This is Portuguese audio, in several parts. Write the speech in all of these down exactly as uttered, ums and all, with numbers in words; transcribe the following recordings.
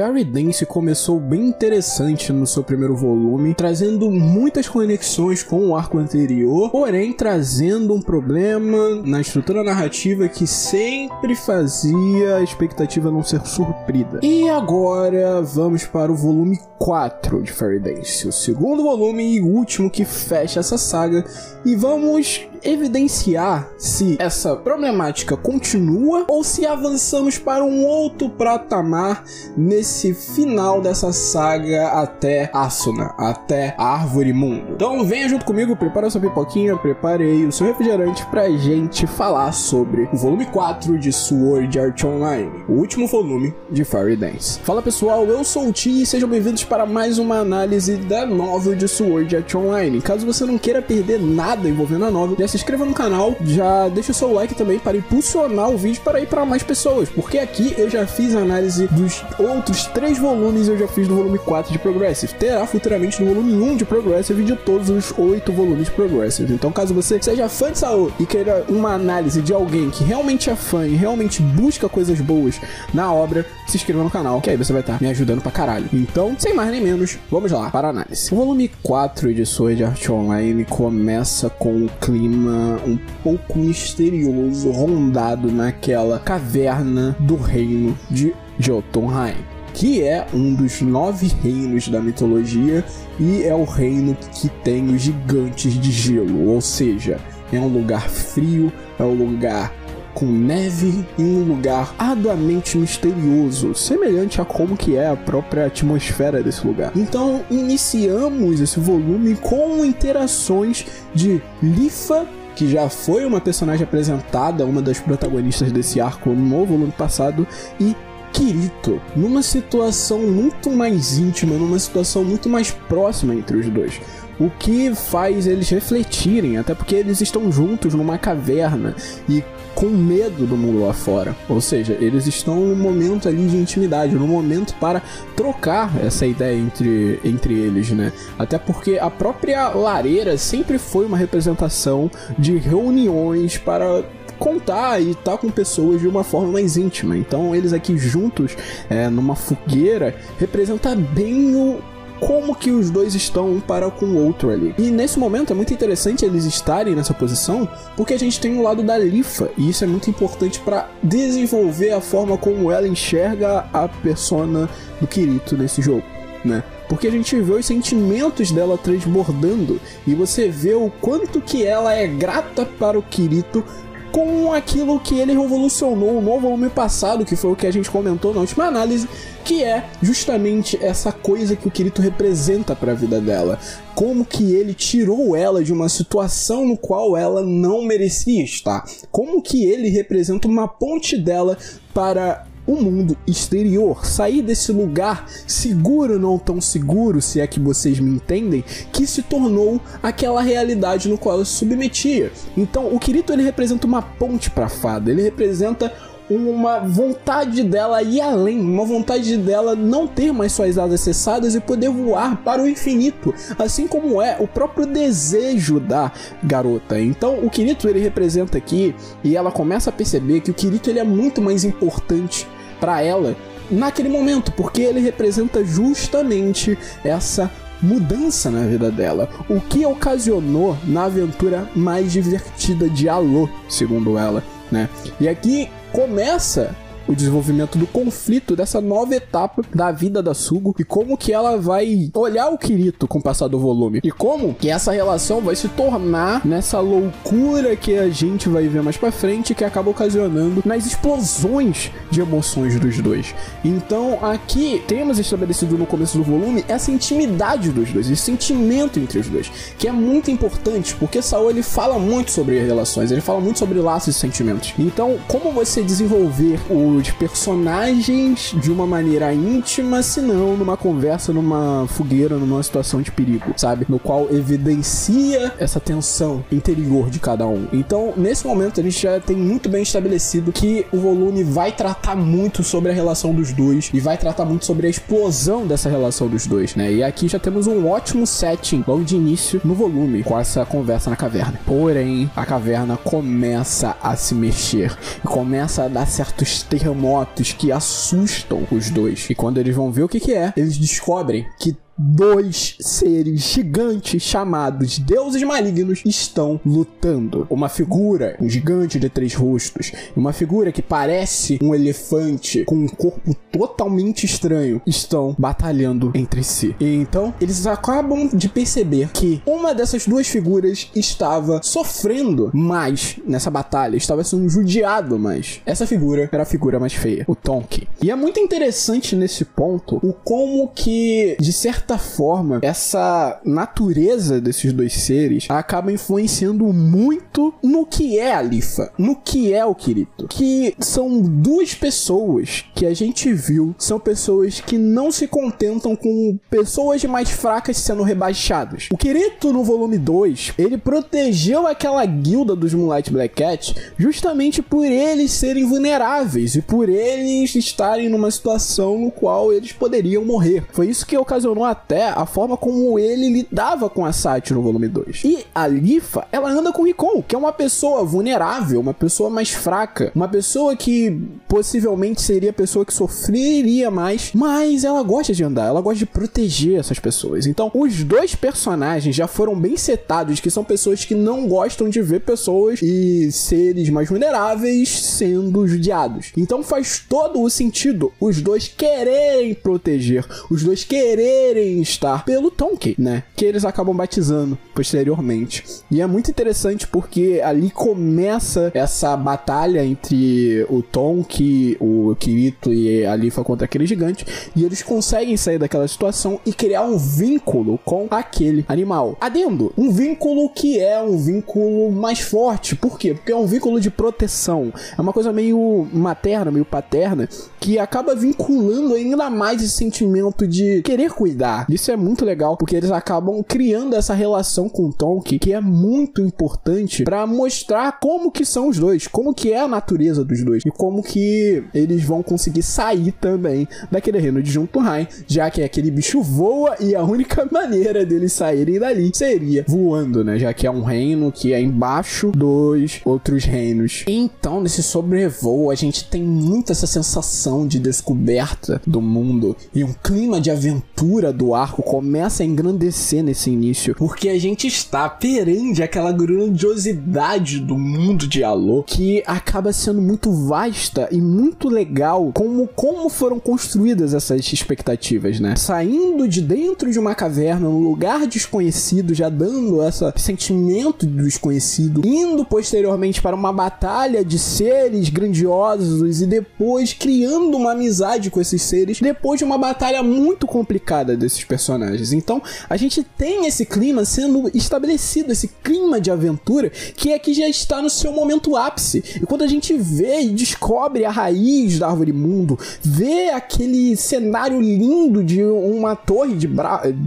Fairy Dance começou bem interessante no seu primeiro volume, trazendo muitas conexões com o arco anterior, porém trazendo um problema na estrutura narrativa que sempre fazia a expectativa não ser suprida. E agora vamos para o volume quatro de Fairy Dance, o segundo volume e último que fecha essa saga, e vamos evidenciar se essa problemática continua ou se avançamos para um outro patamar nesse final dessa saga até Asuna, até Árvore Mundo. Então venha junto comigo, prepara sua pipoquinha, prepare aí o seu refrigerante pra gente falar sobre o volume quatro de Sword Art Online, o último volume de Fairy Dance. Fala pessoal, eu sou o Thi e sejam bem-vindos para mais uma análise da novel de Sword Art Online. Caso você não queira perder nada envolvendo a novel, já se inscreva no canal, já deixa o seu like também para impulsionar o vídeo para ir para mais pessoas, porque aqui eu já fiz a análise dos outros três volumes, eu já fiz do volume quatro de Progressive, terá futuramente no volume um de Progressive e de todos os oito volumes de Progressive. Então caso você seja fã de Sao e queira uma análise de alguém que realmente é fã e realmente busca coisas boas na obra, se inscreva no canal, que aí você vai estar me ajudando pra caralho. Então, sem mais nem menos, vamos lá para a análise. O volume quatro de Sword Art Online começa com um clima um pouco misterioso rondado naquela caverna do reino de Jotunheim, que é um dos nove reinos da mitologia e é o reino que tem os gigantes de gelo, ou seja, é um lugar frio, é um lugar com neve e um lugar arduamente misterioso, semelhante a como que é a própria atmosfera desse lugar. Então iniciamos esse volume com interações de Leafa, que já foi uma personagem apresentada, uma das protagonistas desse arco no volume passado, e Kirito, numa situação muito mais íntima, numa situação muito mais próxima entre os dois, o que faz eles refletirem, até porque eles estão juntos numa caverna e com medo do mundo lá fora, ou seja, eles estão num momento ali de intimidade, num momento para trocar essa ideia entre, entre eles, né? Até porque a própria lareira sempre foi uma representação de reuniões para contar e estar com pessoas de uma forma mais íntima. Então eles aqui juntos, é, numa fogueira, representa bem o como que os dois estão um para com o outro ali. E nesse momento é muito interessante eles estarem nessa posição, porque a gente tem o lado da Leafa, e isso é muito importante para desenvolver a forma como ela enxerga a persona do Kirito nesse jogo, né? Porque a gente vê os sentimentos dela transbordando, e você vê o quanto que ela é grata para o Kirito com aquilo que ele revolucionou no volume passado, que foi o que a gente comentou na última análise, que é justamente essa coisa que o Kirito representa para a vida dela. Como que ele tirou ela de uma situação no qual ela não merecia estar. Como que ele representa uma ponte dela para o mundo exterior, sair desse lugar seguro, não tão seguro, se é que vocês me entendem, que se tornou aquela realidade no qual eu se submetia. Então o Kirito, ele representa uma ponte para a fada, ele representa uma vontade dela ir além, uma vontade dela não ter mais suas asas cessadas e poder voar para o infinito, assim como é o próprio desejo da garota. Então o Kirito, ele representa aqui, e ela começa a perceber que o Kirito, ele é muito mais importante para ela naquele momento, porque ele representa justamente essa mudança na vida dela, o que ocasionou na aventura mais divertida de A L O, segundo ela, né? E aqui começa o desenvolvimento do conflito dessa nova etapa da vida da Sugu e como que ela vai olhar o Kirito com o passar do volume e como que essa relação vai se tornar nessa loucura que a gente vai ver mais pra frente, que acaba ocasionando nas explosões de emoções dos dois. Então aqui temos estabelecido no começo do volume essa intimidade dos dois, esse sentimento entre os dois, que é muito importante, porque Sao, ele fala muito sobre relações, ele fala muito sobre laços e sentimentos. Então como você desenvolver o de personagens de uma maneira íntima, se não numa conversa, numa fogueira, numa situação de perigo, sabe? No qual evidencia essa tensão interior de cada um. Então, nesse momento, a gente já tem muito bem estabelecido que o volume vai tratar muito sobre a relação dos dois e vai tratar muito sobre a explosão dessa relação dos dois, né? E aqui já temos um ótimo setting logo de início no volume, com essa conversa na caverna. Porém, a caverna começa a se mexer, começa a dar certos termos terremotos que assustam os dois. E quando eles vão ver o que que é, eles descobrem que dois seres gigantes chamados deuses malignos estão lutando. Uma figura, um gigante de três rostos, uma figura que parece um elefante com um corpo totalmente estranho, estão batalhando entre si. E então eles acabam de perceber que uma dessas duas figuras estava sofrendo mais nessa batalha, estava sendo judiado mais. Essa figura era a figura mais feia, o Tonky. E é muito interessante nesse ponto o como que, de certa forma, essa natureza desses dois seres acaba influenciando muito no que é a Leafa, no que é o Kirito, que são duas pessoas que a gente viu, são pessoas que não se contentam com pessoas mais fracas sendo rebaixadas. O Kirito, no volume dois, ele protegeu aquela guilda dos Moonlight Black Cat justamente por eles serem vulneráveis e por eles estarem numa situação no qual eles poderiam morrer. Foi isso que ocasionou a até a forma como ele lidava com a Sati no volume dois. E a Leafa, ela anda com o Recon, que é uma pessoa vulnerável, uma pessoa mais fraca, uma pessoa que possivelmente seria a pessoa que sofreria mais, mas ela gosta de andar, ela gosta de proteger essas pessoas. Então, os dois personagens já foram bem setados, que são pessoas que não gostam de ver pessoas e seres mais vulneráveis sendo judiados. Então, faz todo o sentido os dois quererem proteger, os dois quererem estar pelo Tonky, né? Que eles acabam batizando posteriormente. E é muito interessante porque ali começa essa batalha entre o Tonky, o Kirito e a Leafa contra aquele gigante, e eles conseguem sair daquela situação e criar um vínculo com aquele animal. Adendo, um vínculo que é um vínculo mais forte. Por quê? Porque é um vínculo de proteção. É uma coisa meio materna, meio paterna, que acaba vinculando ainda mais esse sentimento de querer cuidar. Isso é muito legal, porque eles acabam criando essa relação com o Tonky, que é muito importante pra mostrar como que são os dois, como que é a natureza dos dois, e como que eles vão conseguir sair também daquele reino de Jotunheim, já que aquele bicho voa e a única maneira deles saírem dali seria voando, né? Já que é um reino que é embaixo dos outros reinos. Então, nesse sobrevoo, a gente tem muito essa sensação de descoberta do mundo, e um clima de aventura do arco começa a engrandecer nesse início, porque a gente está perante aquela grandiosidade do mundo de A L O, que acaba sendo muito vasta e muito legal como, como foram construídas essas expectativas, né? Saindo de dentro de uma caverna, num lugar desconhecido, já dando esse sentimento do desconhecido, indo posteriormente para uma batalha de seres grandiosos e depois criando uma amizade com esses seres, depois de uma batalha muito complicada desse esses personagens. Então, a gente tem esse clima sendo estabelecido, esse clima de aventura, que aqui já está no seu momento ápice. E quando a gente vê e descobre a raiz da Árvore Mundo, vê aquele cenário lindo de uma torre de,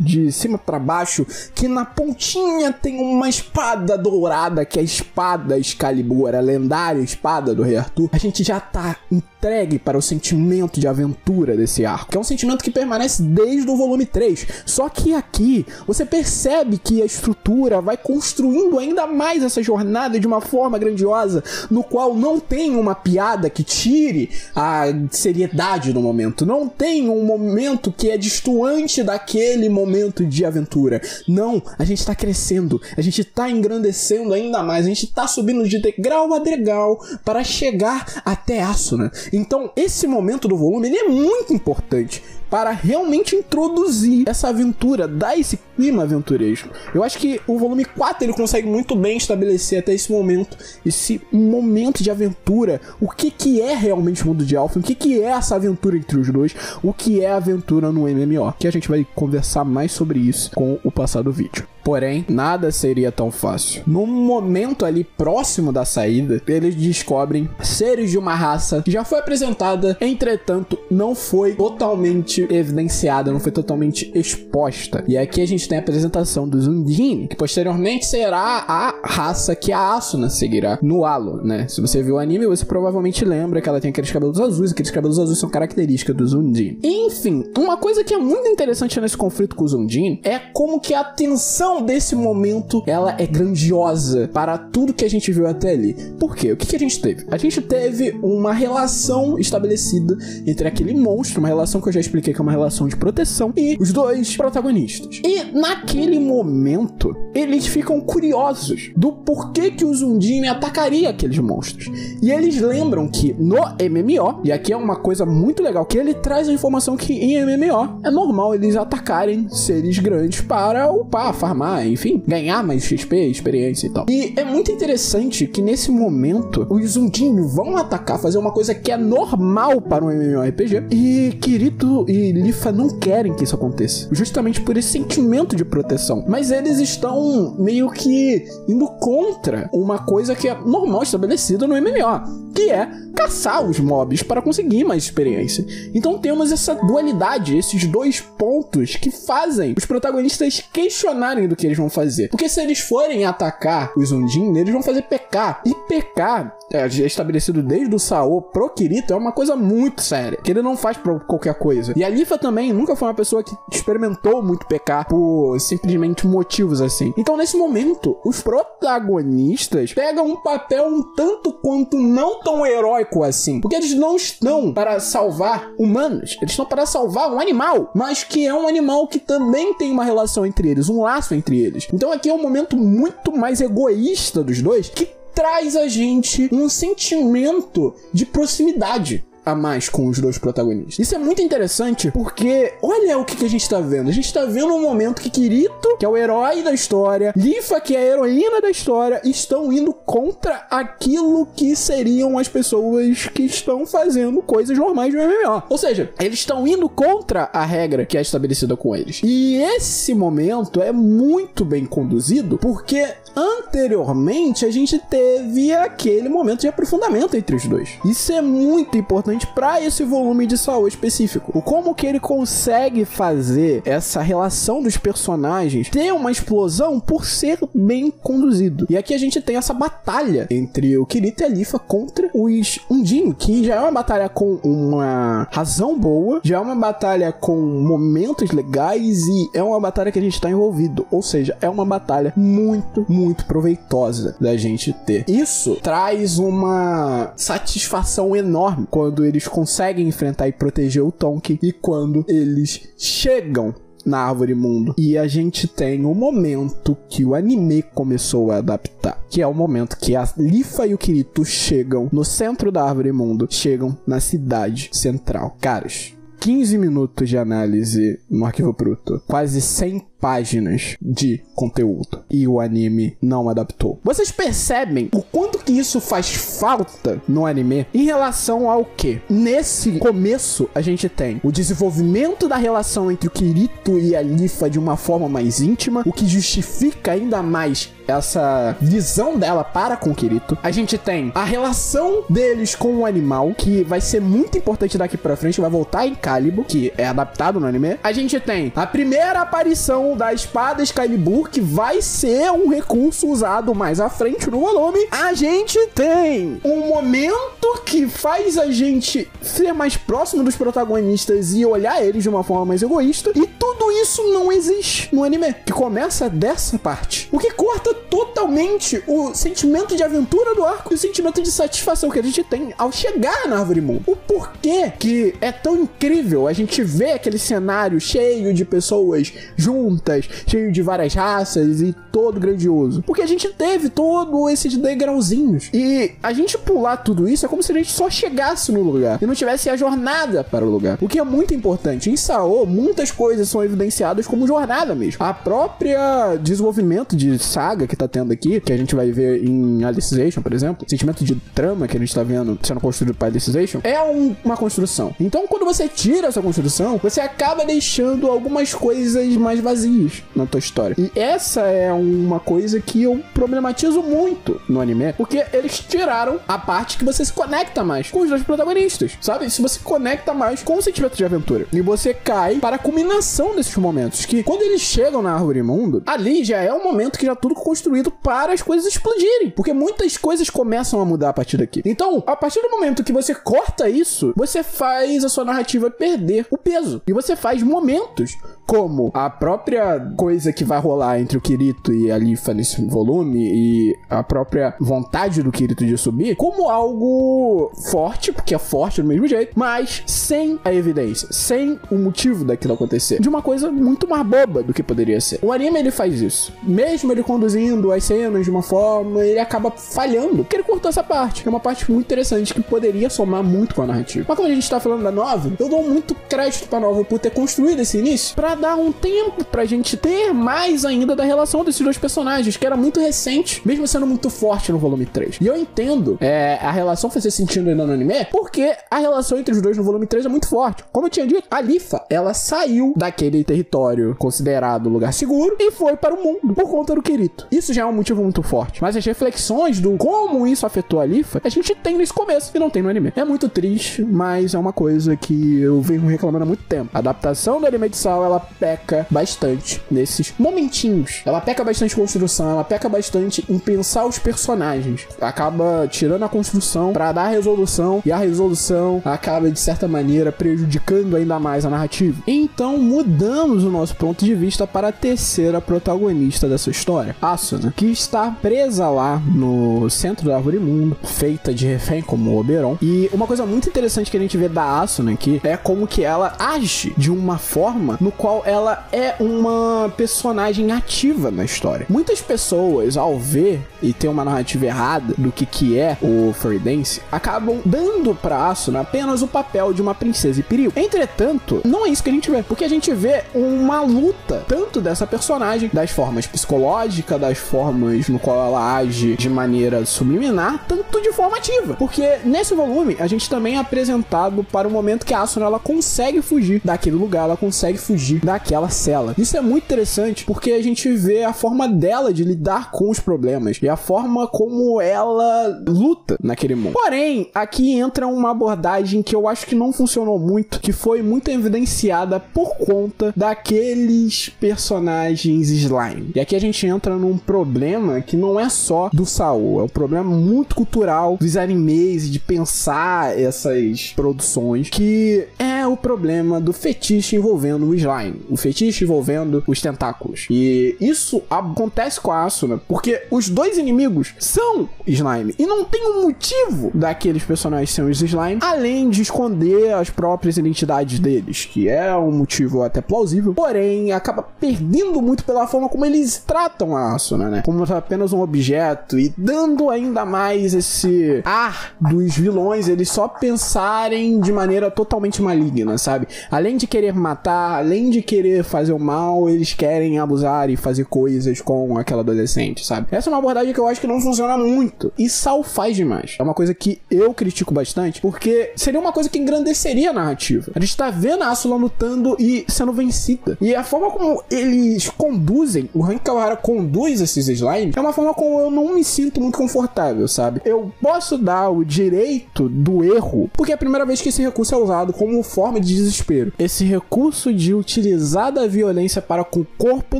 de cima para baixo, que na pontinha tem uma espada dourada, que é a espada Excalibur, a lendária espada do Rei Arthur, a gente já tá entregue para o sentimento de aventura desse arco, que é um sentimento que permanece desde o volume três, só que aqui você percebe que a estrutura vai construindo ainda mais essa jornada de uma forma grandiosa, no qual não tem uma piada que tire a seriedade do momento, não tem um momento que é distoante daquele momento de aventura. Não, a gente tá crescendo, a gente tá engrandecendo ainda mais, a gente tá subindo de degrau a degrau para chegar até Asuna. Então, esse momento do volume, ele é muito importante para realmente introduzir essa aventura, dar esse clima aventuresco. Eu acho que o volume quatro, ele consegue muito bem estabelecer até esse momento, esse momento de aventura, o que que é realmente o mundo de Alpha, o que que é essa aventura entre os dois, o que é a aventura no M M O, que a gente vai conversar mais sobre isso com o passar do vídeo. Porém, nada seria tão fácil. No momento ali próximo da saída, eles descobrem seres de uma raça que já foi apresentada, entretanto, não foi totalmente totalmente evidenciada, não foi totalmente exposta. E aqui a gente tem a apresentação do Zundin, que posteriormente será a raça que a Asuna seguirá no A L O, né? Se você viu o anime, você provavelmente lembra que ela tem aqueles cabelos azuis, aqueles cabelos azuis são características do Zundin. Enfim, uma coisa que é muito interessante nesse conflito com o Zundin é como que a tensão desse momento, ela é grandiosa para tudo que a gente viu até ali. Por quê? O que que a gente teve? A gente teve uma relação estabelecida entre aquele monstro, uma relação que eu já expliquei que é uma relação de proteção, e os dois protagonistas. E naquele momento, eles ficam curiosos do porquê que o Zundin atacaria aqueles monstros. E eles lembram que no M M O, e aqui é uma coisa muito legal, que ele traz a informação que em M M O é normal eles atacarem seres grandes para upar, farmar, enfim, ganhar mais X P, experiência e tal. E é muito interessante que nesse momento os Zundin vão atacar, fazer uma coisa que é normal para um M M O R P G, e Kirito e Leafa não querem que isso aconteça, justamente por esse sentimento de proteção. Mas eles estão meio que indo contra uma coisa que é normal estabelecida no M M O, que é caçar os mobs para conseguir mais experiência. Então temos essa dualidade, esses dois pontos que fazem os protagonistas questionarem do que eles vão fazer. Porque se eles forem atacar os Zundin, eles vão fazer pecar. E pecar, é estabelecido desde o Sao pro Kirito, é uma coisa muito séria, que ele não faz pra qualquer coisa. E a Leafa também nunca foi uma pessoa que experimentou muito pecar por simplesmente motivos assim. Então nesse momento, os protagonistas pegam um papel um tanto quanto não tão heróico assim, porque eles não estão para salvar humanos, eles estão para salvar um animal, mas que é um animal que também tem uma relação entre eles, um laço entre eles. Então aqui é um momento muito mais egoísta dos dois, que traz a gente um sentimento de proximidade a mais com os dois protagonistas. Isso é muito interessante porque olha o que, que a gente tá vendo. A gente tá vendo um momento que Kirito, que é o herói da história, Leafa, que é a heroína da história, estão indo contra aquilo que seriam as pessoas que estão fazendo coisas normais no M M O. Ou seja, eles estão indo contra a regra que é estabelecida com eles. E esse momento é muito bem conduzido porque anteriormente a gente teve aquele momento de aprofundamento entre os dois. Isso é muito importante para esse volume de saúde específico. O como que ele consegue fazer essa relação dos personagens ter uma explosão por ser bem conduzido. E aqui a gente tem essa batalha entre o Kirito e a Leafa contra os Zundin, que já é uma batalha com uma razão boa, já é uma batalha com momentos legais e é uma batalha que a gente está envolvido. Ou seja, é uma batalha muito, muito proveitosa da gente ter. Isso traz uma satisfação enorme quando eles conseguem enfrentar e proteger o Tonky e quando eles chegam na Árvore Mundo. E a gente tem o momento que o anime começou a adaptar, que é o momento que a Leafa e o Kirito chegam no centro da Árvore Mundo, chegam na cidade central. Caros, quinze minutos de análise no Arquivo Bruto, quase cem páginas de conteúdo, e o anime não adaptou. Vocês percebem o quanto que isso faz falta no anime em relação ao que? Nesse começo a gente tem o desenvolvimento da relação entre o Kirito e a Leafa de uma forma mais íntima, o que justifica ainda mais essa visão dela para com o Kirito. A gente tem a relação deles com o animal, que vai ser muito importante daqui pra frente, vai voltar em Excalibur, que é adaptado no anime. A gente tem a primeira aparição da espada Excalibur, que vai ser um recurso usado mais à frente no volume. A gente tem um momento que faz a gente ser mais próximo dos protagonistas e olhar eles de uma forma mais egoísta, e tudo isso não existe no anime, que começa dessa parte, o que corta totalmente o sentimento de aventura do arco e o sentimento de satisfação que a gente tem ao chegar na Árvore Mundo. O porquê que é tão incrível a gente ver aquele cenário cheio de pessoas juntas, cheio de várias raças e todo grandioso, porque a gente teve todos esses degrauzinhos, e a gente pular tudo isso é como se a gente só chegasse no lugar e não tivesse a jornada para o lugar, o que é muito importante. Em Sao, muitas coisas são evidentes vivenciadas como jornada mesmo. A própria desenvolvimento de saga que tá tendo aqui, que a gente vai ver em Alicization, por exemplo, o sentimento de trama que a gente tá vendo sendo construído para Alicization, é um, uma construção. Então, quando você tira essa construção, você acaba deixando algumas coisas mais vazias na tua história. E essa é uma coisa que eu problematizo muito no anime, porque eles tiraram a parte que você se conecta mais com os dois protagonistas, sabe? Se você conecta mais com o sentimento de aventura. E você cai para a culminação desses momentos, que quando eles chegam na Árvore Mundo, ali já é um momento que já tudo construído para as coisas explodirem, porque muitas coisas começam a mudar a partir daqui. Então, a partir do momento que você corta isso, você faz a sua narrativa perder o peso. E você faz momentos como a própria coisa que vai rolar entre o Kirito e a Leafa nesse volume e a própria vontade do Kirito de subir como algo forte, porque é forte do mesmo jeito, mas sem a evidência, sem o motivo daquilo acontecer, de uma coisa muito mais boba do que poderia ser. O anime, ele faz isso. Mesmo ele conduzindo as cenas de uma forma, ele acaba falhando, porque ele cortou essa parte. É uma parte muito interessante que poderia somar muito com a narrativa. Mas quando a gente tá falando da novel, eu dou muito crédito pra novel por ter construído esse início, pra dar um tempo pra gente ter mais ainda da relação desses dois personagens, que era muito recente, mesmo sendo muito forte no volume três. E eu entendo é, a relação fazer sentido ainda no anime, porque a relação entre os dois no volume três é muito forte. Como eu tinha dito, a Leafa, ela saiu daquele território considerado lugar seguro e foi para o mundo por conta do Kirito. Isso já é um motivo muito forte. Mas as reflexões do como isso afetou a Leafa, a gente tem nesse começo e não tem no anime. É muito triste, mas é uma coisa que eu venho reclamando há muito tempo. A adaptação do anime de Sao, ela peca bastante nesses momentinhos. Ela peca bastante em construção, ela peca bastante em pensar os personagens. Acaba tirando a construção pra dar a resolução, e a resolução acaba, de certa maneira, prejudicando ainda mais a narrativa. Então, mudamos o nosso ponto de vista para a terceira protagonista dessa história, Asuna, que está presa lá no centro da Árvore Mundo, feita de refém como Oberon. E uma coisa muito interessante que a gente vê da Asuna aqui é como que ela age de uma forma no qual ela é uma personagem ativa na história. Muitas pessoas, ao ver e ter uma narrativa errada do que que é o Fairy Dance, acabam dando pra Asuna apenas o papel de uma princesa em perigo. Entretanto, não é isso que a gente vê, porque a gente vê uma luta tanto dessa personagem, das formas psicológicas, das formas no qual ela age de maneira subliminar, tanto de forma ativa, porque nesse volume a gente também é apresentado para o momento que a Asuna, ela consegue fugir daquele lugar, ela consegue fugir daquela cela. Isso é muito interessante, porque a gente vê a forma dela de lidar com os problemas e a forma como ela luta naquele mundo. Porém, aqui entra uma abordagem que eu acho que não funcionou muito, que foi muito evidenciada por conta daqueles personagens slime. E aqui a gente entra num problema que não é só do Sao, é um problema muito cultural dos animes, de pensar essas produções, que é o problema do fetiche envolvendo o slime, o fetiche envolvendo os tentáculos. E isso acontece com a Asuna, porque os dois inimigos são slime, e não tem um motivo daqueles personagens serem os slime, além de esconder as próprias identidades deles, que é um motivo até plausível, porém acaba perdendo muito pela forma como eles tratam a Asuna, né? Como apenas um objeto, e dando ainda mais esse ar dos vilões eles só pensarem de maneira totalmente maligna, sabe? Além de querer matar, além de querer fazer o mal, eles querem abusar e fazer coisas com aquela adolescente, sabe? Essa é uma abordagem que eu acho que não funciona muito, e Sao faz demais. É uma coisa que eu critico bastante, porque seria uma coisa que engrandeceria a narrativa. A gente tá vendo a Asuna lutando e sendo vencida, e a forma como eles conduzem, o Rei Kawahara conduz esses slimes, é uma forma como eu não me sinto muito confortável, sabe? Eu posso dar o direito do erro, porque é a primeira vez que esse recurso é usado como forma de desespero. Esse recurso de utilizar da violência para com o corpo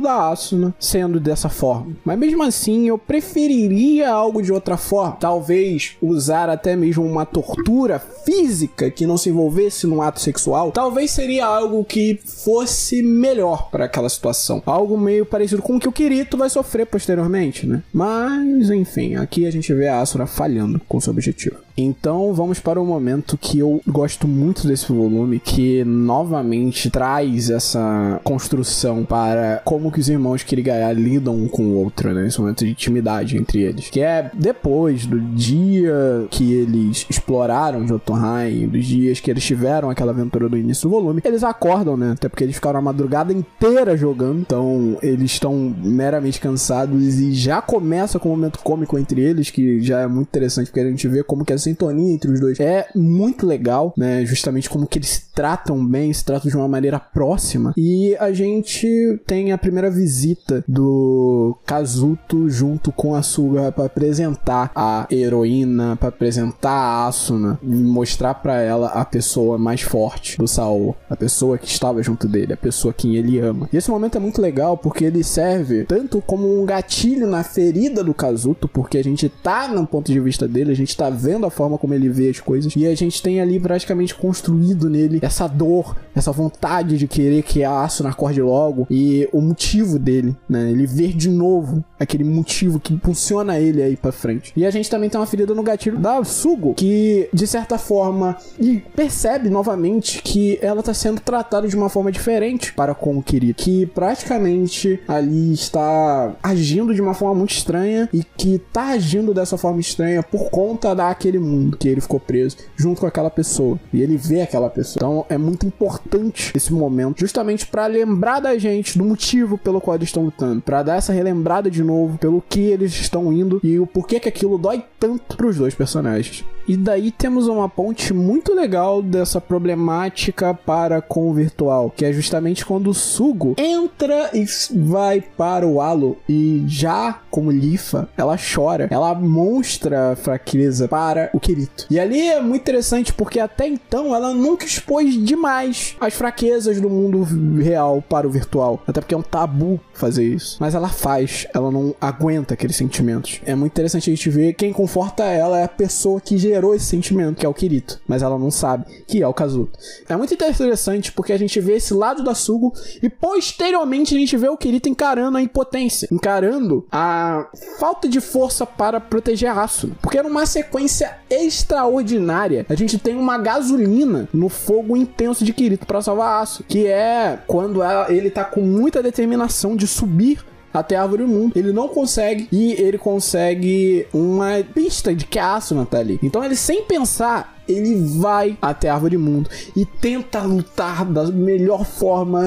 da Asuna sendo dessa forma. Mas mesmo assim, eu preferiria algo de outra forma. Talvez usar até mesmo uma tortura física que não se envolvesse num ato sexual. Talvez seria algo que fosse melhor para aquela situação. Algo meio parecido com o que o Kirito vai sofrer posteriormente, né? Mas, enfim, aqui a gente vê a Asuna falhando com seu objetivo. Então vamos para o momento que eu gosto muito desse volume, que novamente traz essa construção para como que os irmãos Kirigaya lidam um com o outro, né? Esse momento de intimidade entre eles, que é depois do dia que eles exploraram Jotunheim, dos dias que eles tiveram aquela aventura do início do volume. Eles acordam, né? Até porque eles ficaram a madrugada inteira jogando, então eles estão meramente cansados e já começa com um momento cômico entre eles, que já é muito interessante, porque a gente vê como que é sintonia entre os dois é muito legal, né? Justamente como que eles se tratam bem, se tratam de uma maneira próxima. E a gente tem a primeira visita do Kazuto junto com a Suguha para apresentar a heroína, para apresentar a Asuna, mostrar para ela a pessoa mais forte do Saô, a pessoa que estava junto dele, a pessoa que ele ama. E esse momento é muito legal porque ele serve tanto como um gatilho na ferida do Kazuto, porque a gente tá no ponto de vista dele, a gente tá vendo a forma como ele vê as coisas, e a gente tem ali praticamente construído nele essa dor, essa vontade de querer que a Asuna acorde logo, e o motivo dele, né, ele ver de novo aquele motivo que impulsiona ele aí pra frente. E a gente também tem uma ferida no gatilho da Suguha, que de certa forma e percebe novamente que ela tá sendo tratada de uma forma diferente para com o Kirito, que praticamente ali está agindo de uma forma muito estranha, e que tá agindo dessa forma estranha por conta da aquele mundo que ele ficou preso junto com aquela pessoa, e ele vê aquela pessoa. Então é muito importante esse momento, justamente pra lembrar da gente do motivo pelo qual eles estão lutando, pra dar essa relembrada de novo pelo que eles estão indo e o porquê que aquilo dói tanto pros dois personagens. E daí temos uma ponte muito legal dessa problemática para com o virtual, que é justamente quando o Suguha entra e vai para o A L O, e já como Leafa, ela chora, ela mostra a fraqueza para o Kirito. E ali é muito interessante porque até então ela nunca expôs demais as fraquezas do mundo real para o virtual, até porque é um tabu fazer isso, mas ela faz, ela não aguenta aqueles sentimentos. É muito interessante a gente ver, quem conforta ela é a pessoa que já gerou esse sentimento, que é o Kirito, mas ela não sabe que é o Kazuto. É muito interessante porque a gente vê esse lado da Suguha e posteriormente a gente vê o Kirito encarando a impotência, encarando a falta de força para proteger a Asuna, porque era uma sequência extraordinária. A gente tem uma gasolina no fogo intenso de Kirito para salvar a Asuna, que é quando ela, ele tá com muita determinação de subir até a Árvore Mundo, ele não consegue, e ele consegue uma pista de que a Asuna tá ali. Então ele, sem pensar, ele vai até a Árvore Mundo e tenta lutar da melhor forma,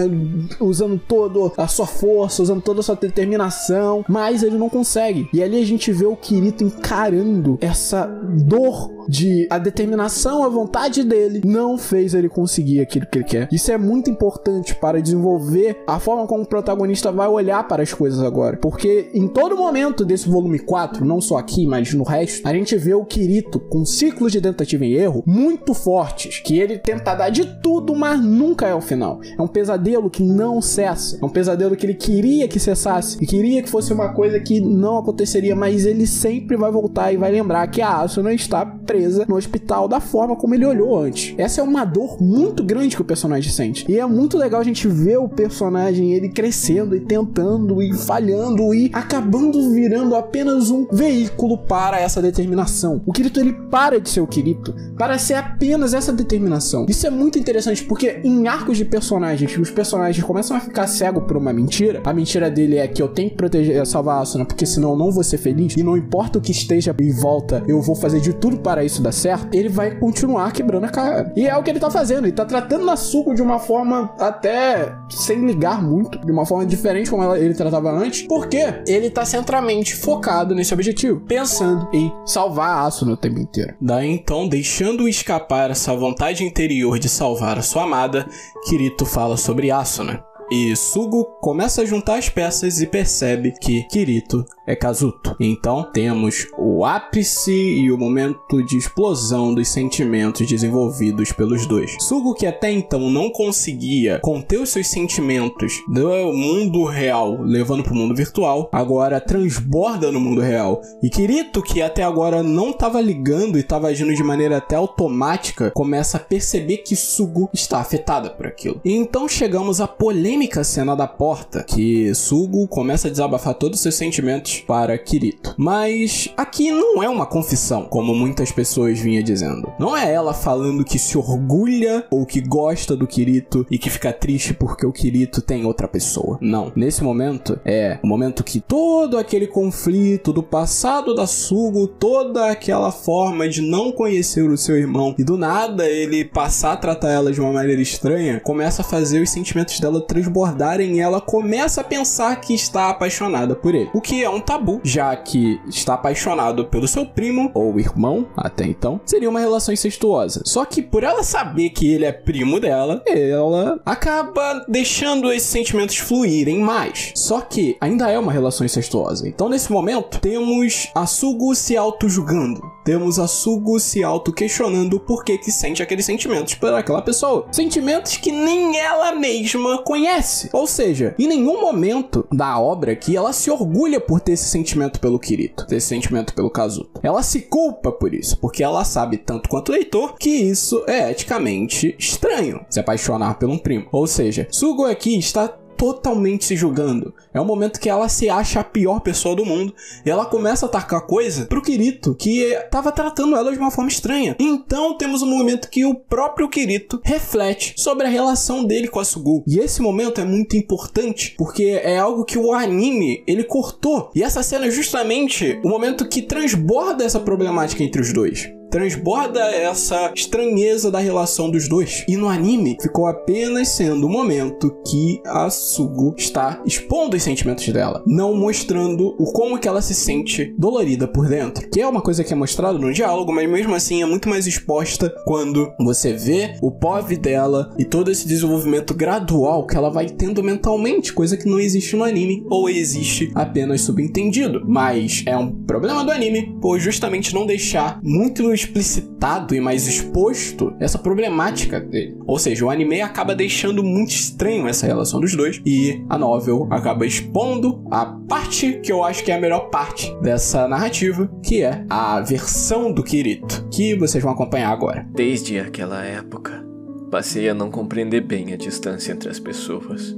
usando toda a sua força, usando toda a sua determinação, mas ele não consegue. E ali a gente vê o Kirito encarando essa dor de a determinação, a vontade dele não fez ele conseguir aquilo que ele quer. Isso é muito importante para desenvolver a forma como o protagonista vai olhar para as coisas agora, porque em todo momento desse volume quatro, não só aqui, mas no resto, a gente vê o Kirito com ciclos de tentativa e erro muito fortes, que ele tenta dar de tudo, mas nunca é o final. É um pesadelo que não cessa, é um pesadelo que ele queria que cessasse e queria que fosse uma coisa que não aconteceria, mas ele sempre vai voltar e vai lembrar que a Asuna está presa no hospital da forma como ele olhou antes. Essa é uma dor muito grande que o personagem sente, e é muito legal a gente ver o personagem, ele crescendo e tentando e falhando e acabando virando apenas um veículo para essa determinação. O Kirito, ele para de ser o Kirito para ser apenas essa determinação. Isso é muito interessante porque em arcos de personagens, os personagens começam a ficar cegos por uma mentira. A mentira dele é que eu tenho que proteger, salvar a Asuna, porque senão eu não vou ser feliz, e não importa o que esteja em volta, eu vou fazer de tudo para isso dar certo. Ele vai continuar quebrando a cara, e é o que ele tá fazendo. Ele tá tratando a Suguha de uma forma até sem ligar muito, de uma forma diferente como ela, ele tratava antes, porque ele tá centralmente focado nesse objetivo, pensando em salvar a Asuna o tempo inteiro. Daí então, deixa Deixando escapar essa vontade interior de salvar a sua amada, Kirito fala sobre Asuna, e Suguha começa a juntar as peças e percebe que Kirito é Kazuto. Então temos o ápice e o momento de explosão dos sentimentos desenvolvidos pelos dois. Suguha, que até então não conseguia conter os seus sentimentos do mundo real levando para o mundo virtual, agora transborda no mundo real. E Kirito, que até agora não estava ligando e estava agindo de maneira até automática, começa a perceber que Suguha está afetada por aquilo. E então chegamos à polêmica cena da porta, que Suguha começa a desabafar todos os seus sentimentos confissões para Kirito. Mas aqui não é uma confissão, como muitas pessoas vinha dizendo. Não é ela falando que se orgulha ou que gosta do Kirito e que fica triste porque o Kirito tem outra pessoa. Não. Nesse momento é o momento que todo aquele conflito do passado da Sugu, toda aquela forma de não conhecer o seu irmão e do nada ele passar a tratar ela de uma maneira estranha, começa a fazer os sentimentos dela transbordarem e ela começa a pensar que está apaixonada por ele. O que é um tabu, já que está apaixonado pelo seu primo, ou irmão, até então, seria uma relação incestuosa. Só que por ela saber que ele é primo dela, ela acaba deixando esses sentimentos fluírem mais. Só que ainda é uma relação incestuosa. Então nesse momento, temos a Sugu se auto-julgando. Temos a Sugu se auto-questionando por que que sente aqueles sentimentos por aquela pessoa. Sentimentos que nem ela mesma conhece. Ou seja, em nenhum momento da obra aqui, ela se orgulha por ter esse sentimento pelo Kirito, ter esse sentimento pelo Kazuto. Ela se culpa por isso, porque ela sabe, tanto quanto o leitor, que isso é eticamente estranho, se apaixonar por um primo. Ou seja, Sugu aqui está totalmente se julgando. É um momento que ela se acha a pior pessoa do mundo e ela começa a atacar coisa pro Kirito que tava tratando ela de uma forma estranha. Então temos um momento que o próprio Kirito reflete sobre a relação dele com a Sugu. E esse momento é muito importante porque é algo que o anime ele cortou. E essa cena é justamente o momento que transborda essa problemática entre os dois. Transborda essa estranheza da relação dos dois. E no anime ficou apenas sendo o momento que a Sugu está expondo os sentimentos dela, não mostrando o como que ela se sente dolorida por dentro, que é uma coisa que é mostrada no diálogo, mas mesmo assim é muito mais exposta quando você vê o P O V dela e todo esse desenvolvimento gradual que ela vai tendo mentalmente, coisa que não existe no anime, ou existe apenas subentendido. Mas é um problema do anime por justamente não deixar muito explicitado e mais exposto essa problemática dele. Ou seja, o anime acaba deixando muito estranho essa relação dos dois e a novel acaba expondo a parte que eu acho que é a melhor parte dessa narrativa, que é a versão do Kirito, que vocês vão acompanhar agora. Desde aquela época, passei a não compreender bem a distância entre as pessoas.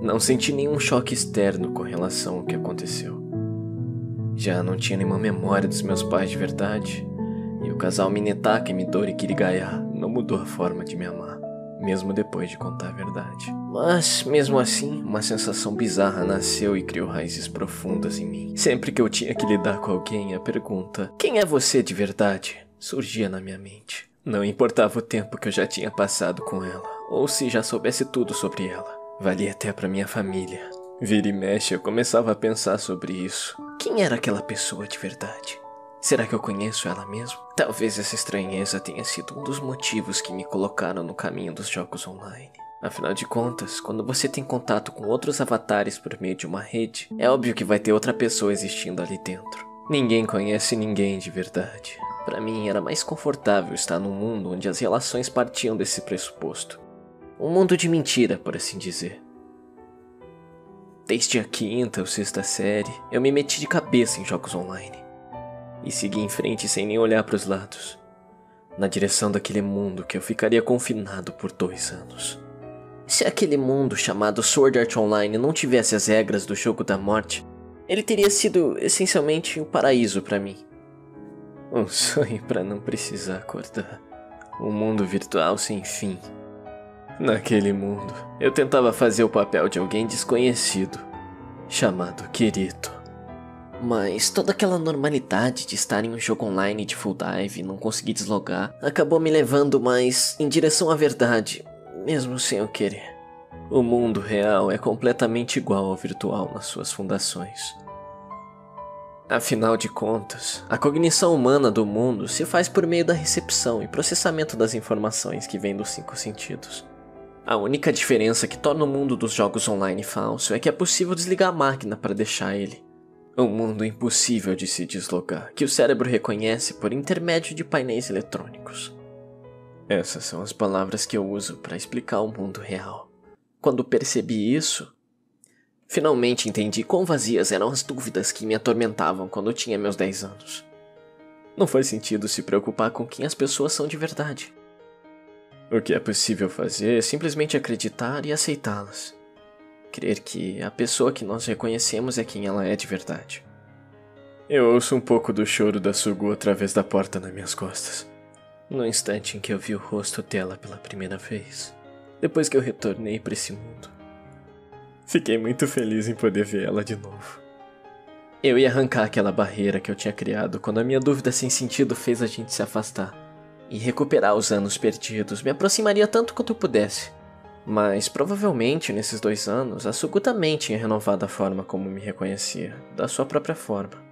Não senti nenhum choque externo com relação ao que aconteceu. Já não tinha nenhuma memória dos meus pais de verdade, e o casal Minetaka e Midori Kirigaya não mudou a forma de me amar, mesmo depois de contar a verdade. Mas, mesmo assim, uma sensação bizarra nasceu e criou raízes profundas em mim. Sempre que eu tinha que lidar com alguém, a pergunta, quem é você de verdade, surgia na minha mente. Não importava o tempo que eu já tinha passado com ela, ou se já soubesse tudo sobre ela. Valia até pra minha família. Vira e mexe, eu começava a pensar sobre isso. Quem era aquela pessoa de verdade? Será que eu conheço ela mesmo? Talvez essa estranheza tenha sido um dos motivos que me colocaram no caminho dos jogos online. Afinal de contas, quando você tem contato com outros avatares por meio de uma rede, é óbvio que vai ter outra pessoa existindo ali dentro. Ninguém conhece ninguém de verdade. Para mim, era mais confortável estar num mundo onde as relações partiam desse pressuposto. Um mundo de mentira, por assim dizer. Desde a quinta ou sexta série, eu me meti de cabeça em jogos online e segui em frente sem nem olhar para os lados, na direção daquele mundo que eu ficaria confinado por dois anos. Se aquele mundo chamado Sword Art Online não tivesse as regras do jogo da morte, ele teria sido essencialmente um paraíso para mim. Um sonho para não precisar acordar. Um mundo virtual sem fim. Naquele mundo, eu tentava fazer o papel de alguém desconhecido, chamado Kirito. Mas toda aquela normalidade de estar em um jogo online de full dive e não conseguir deslogar, acabou me levando mais em direção à verdade, mesmo sem eu querer. O mundo real é completamente igual ao virtual nas suas fundações. Afinal de contas, a cognição humana do mundo se faz por meio da recepção e processamento das informações que vêm dos cinco sentidos. A única diferença que torna o mundo dos jogos online falso é que é possível desligar a máquina para deixar ele. Um mundo impossível de se deslogar, que o cérebro reconhece por intermédio de painéis eletrônicos. Essas são as palavras que eu uso para explicar o mundo real. Quando percebi isso, finalmente entendi quão vazias eram as dúvidas que me atormentavam quando eu tinha meus dez anos. Não faz sentido se preocupar com quem as pessoas são de verdade. O que é possível fazer é simplesmente acreditar e aceitá-las. Crer que a pessoa que nós reconhecemos é quem ela é de verdade. Eu ouço um pouco do choro da Suguha através da porta nas minhas costas. No instante em que eu vi o rosto dela pela primeira vez, depois que eu retornei para esse mundo, fiquei muito feliz em poder ver ela de novo. Eu ia arrancar aquela barreira que eu tinha criado quando a minha dúvida sem sentido fez a gente se afastar, e recuperar os anos perdidos, me aproximaria tanto quanto eu pudesse. Mas provavelmente nesses dois anos, a Suguha também tinha renovado a forma como me reconhecia, da sua própria forma.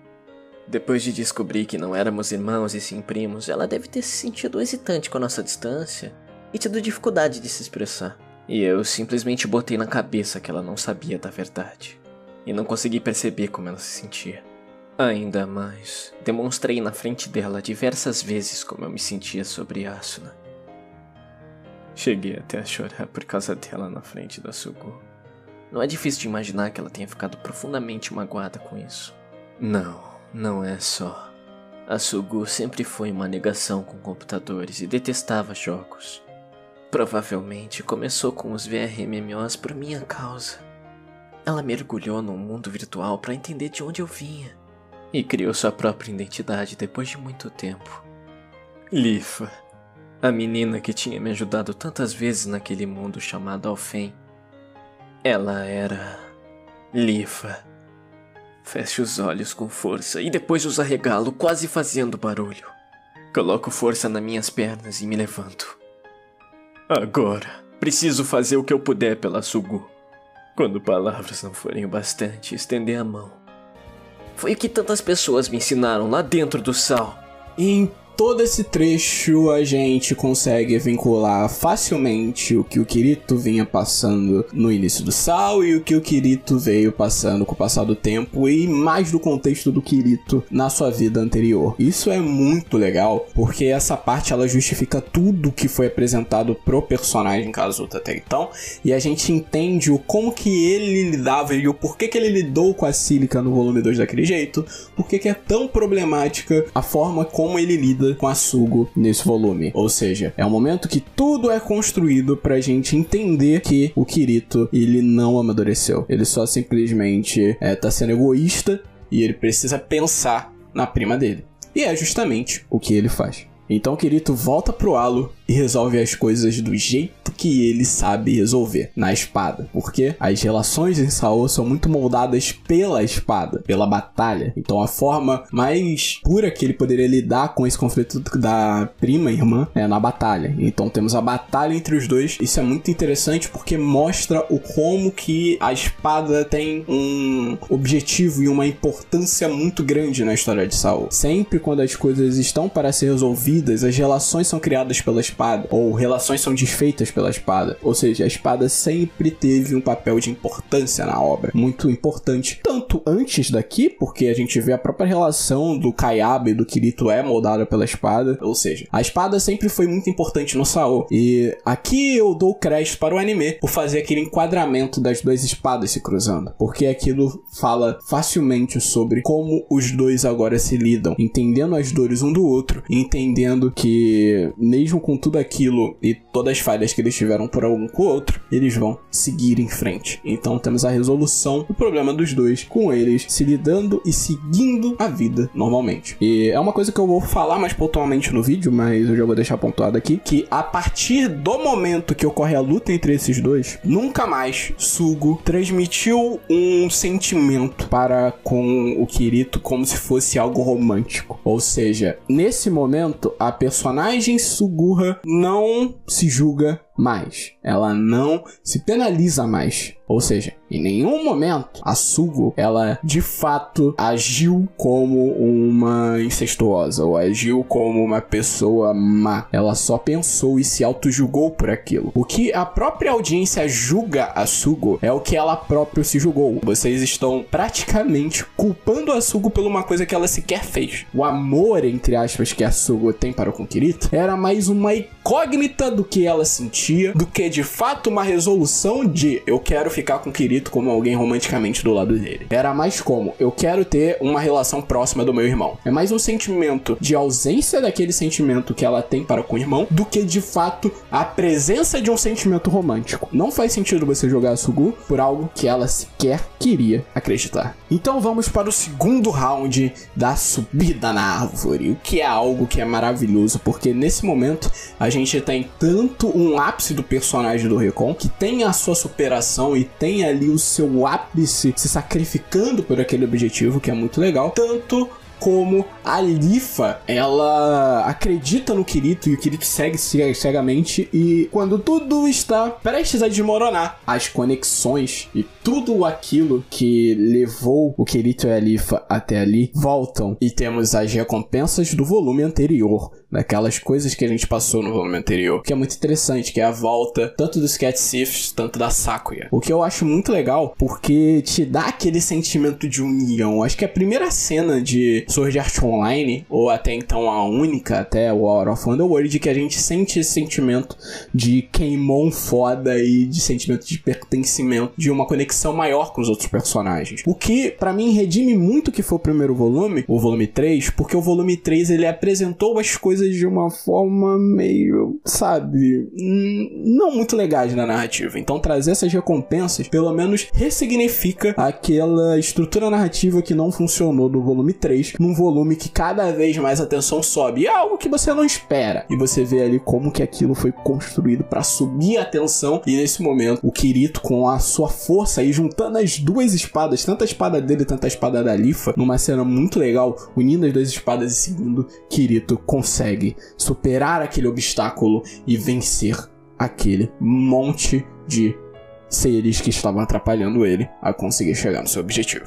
Depois de descobrir que não éramos irmãos e sim primos, ela deve ter se sentido hesitante com a nossa distância e tido dificuldade de se expressar. E eu simplesmente botei na cabeça que ela não sabia da verdade, e não consegui perceber como ela se sentia. Ainda mais, demonstrei na frente dela diversas vezes como eu me sentia sobre Asuna. Cheguei até a chorar por causa dela na frente da Suguha. Não é difícil de imaginar que ela tenha ficado profundamente magoada com isso. Não, não é só. A Suguha sempre foi uma negação com computadores e detestava jogos. Provavelmente começou com os V R M M Os por minha causa. Ela mergulhou num mundo virtual para entender de onde eu vinha. E criou sua própria identidade depois de muito tempo. Leafa. A menina que tinha me ajudado tantas vezes naquele mundo chamado Alfen. Ela era... Leafa. Fecho os olhos com força e depois os arregalo quase fazendo barulho. Coloco força nas minhas pernas e me levanto. Agora, preciso fazer o que eu puder pela Suguha. Quando palavras não forem o bastante, estender a mão. Foi o que tantas pessoas me ensinaram lá dentro do sal. Em todo esse trecho a gente consegue vincular facilmente o que o Kirito vinha passando no início do Sal e o que o Kirito veio passando com o passar do tempo e mais do contexto do Kirito na sua vida anterior. Isso é muito legal porque essa parte ela justifica tudo que foi apresentado pro personagem Kazuto até então e a gente entende o como que ele lidava e o porquê que ele lidou com a sílica no volume dois daquele jeito, porquê que é tão problemática a forma como ele lida com a Suguha nesse volume. Ou seja, é um momento que tudo é construído pra gente entender que o Kirito, ele não amadureceu. Ele só simplesmente é, tá sendo egoísta e ele precisa pensar na prima dele. E é justamente o que ele faz. Então o Kirito volta pro A L O e resolve as coisas do jeito que ele sabe resolver, na espada. Porque as relações em Sao são muito moldadas pela espada, pela batalha. Então a forma mais pura que ele poderia lidar com esse conflito da prima e irmã é na batalha. Então temos a batalha entre os dois. Isso é muito interessante porque mostra o como que a espada tem um objetivo e uma importância muito grande na história de Sao. Sempre quando as coisas estão para ser resolvidas, as relações são criadas pela espada. Espada, ou relações são desfeitas pela espada, ou seja, a espada sempre teve um papel de importância na obra, muito importante, tanto antes daqui, porque a gente vê a própria relação do Kayaba e do Kirito é moldada pela espada, ou seja, a espada sempre foi muito importante no Sao, e aqui eu dou crédito para o anime por fazer aquele enquadramento das duas espadas se cruzando, porque aquilo fala facilmente sobre como os dois agora se lidam, entendendo as dores um do outro, entendendo que mesmo com tudo aquilo e todas as falhas que eles tiveram por algum com o outro, eles vão seguir em frente. Então temos a resolução do problema dos dois, com eles se lidando e seguindo a vida normalmente. E é uma coisa que eu vou falar mais pontualmente no vídeo, mas eu já vou deixar pontuado aqui, que a partir do momento que ocorre a luta entre esses dois, nunca mais Suguha transmitiu um sentimento para com o Kirito como se fosse algo romântico. Ou seja, nesse momento, a personagem Suguha não se julga mais, ela não se penaliza mais, ou seja, em nenhum momento a Suguha, ela de fato agiu como uma incestuosa, ou agiu como uma pessoa má, ela só pensou e se autojulgou por aquilo. O que a própria audiência julga a Suguha é o que ela própria se julgou. Vocês estão praticamente culpando a Suguha por uma coisa que ela sequer fez. O amor, entre aspas, que a Suguha tem para o Kirito era mais uma incógnita do que ela sentia, do que de fato uma resolução de eu quero ficar com Kirito como alguém romanticamente do lado dele. Era mais como, eu quero ter uma relação próxima do meu irmão. É mais um sentimento de ausência daquele sentimento que ela tem para com o irmão, do que de fato a presença de um sentimento romântico. Não faz sentido você jogar a Sugu por algo que ela sequer queria acreditar. Então vamos para o segundo round da subida na árvore, o que é algo que é maravilhoso, porque nesse momento a gente tem tanto um ápice do personagem do Recon, que tem a sua superação e tem ali o seu ápice se sacrificando por aquele objetivo, que é muito legal, tanto como a Leafa, ela acredita no Kirito e o Kirito segue cegamente, e quando tudo está prestes a desmoronar, as conexões e tudo aquilo que levou o Kirito e a Leafa até ali voltam, e temos as recompensas do volume anterior, daquelas coisas que a gente passou no volume anterior, que é muito interessante, que é a volta tanto dos Cat Sith, tanto da Sakuya, o que eu acho muito legal, porque te dá aquele sentimento de união. Acho que a primeira cena de Sword Art Online, ou até então a única, até o War of Underworld, que a gente sente esse sentimento de Keimon foda e de sentimento de pertencimento, de uma conexão maior com os outros personagens, o que pra mim redime muito que foi o primeiro volume, o volume três, porque o volume três ele apresentou as coisas de uma forma meio, sabe, não muito legais na narrativa. Então trazer essas recompensas pelo menos ressignifica aquela estrutura narrativa que não funcionou do volume três, num volume que cada vez mais a tensão sobe, e é algo que você não espera, e você vê ali como que aquilo foi construído pra subir a tensão. E nesse momento o Kirito, com a sua força e juntando as duas espadas, tanto a espada dele quanto a espada da Leafa, numa cena muito legal, unindo as duas espadas e seguindo, Kirito consegue consegue superar aquele obstáculo e vencer aquele monte de seres que estavam atrapalhando ele a conseguir chegar no seu objetivo.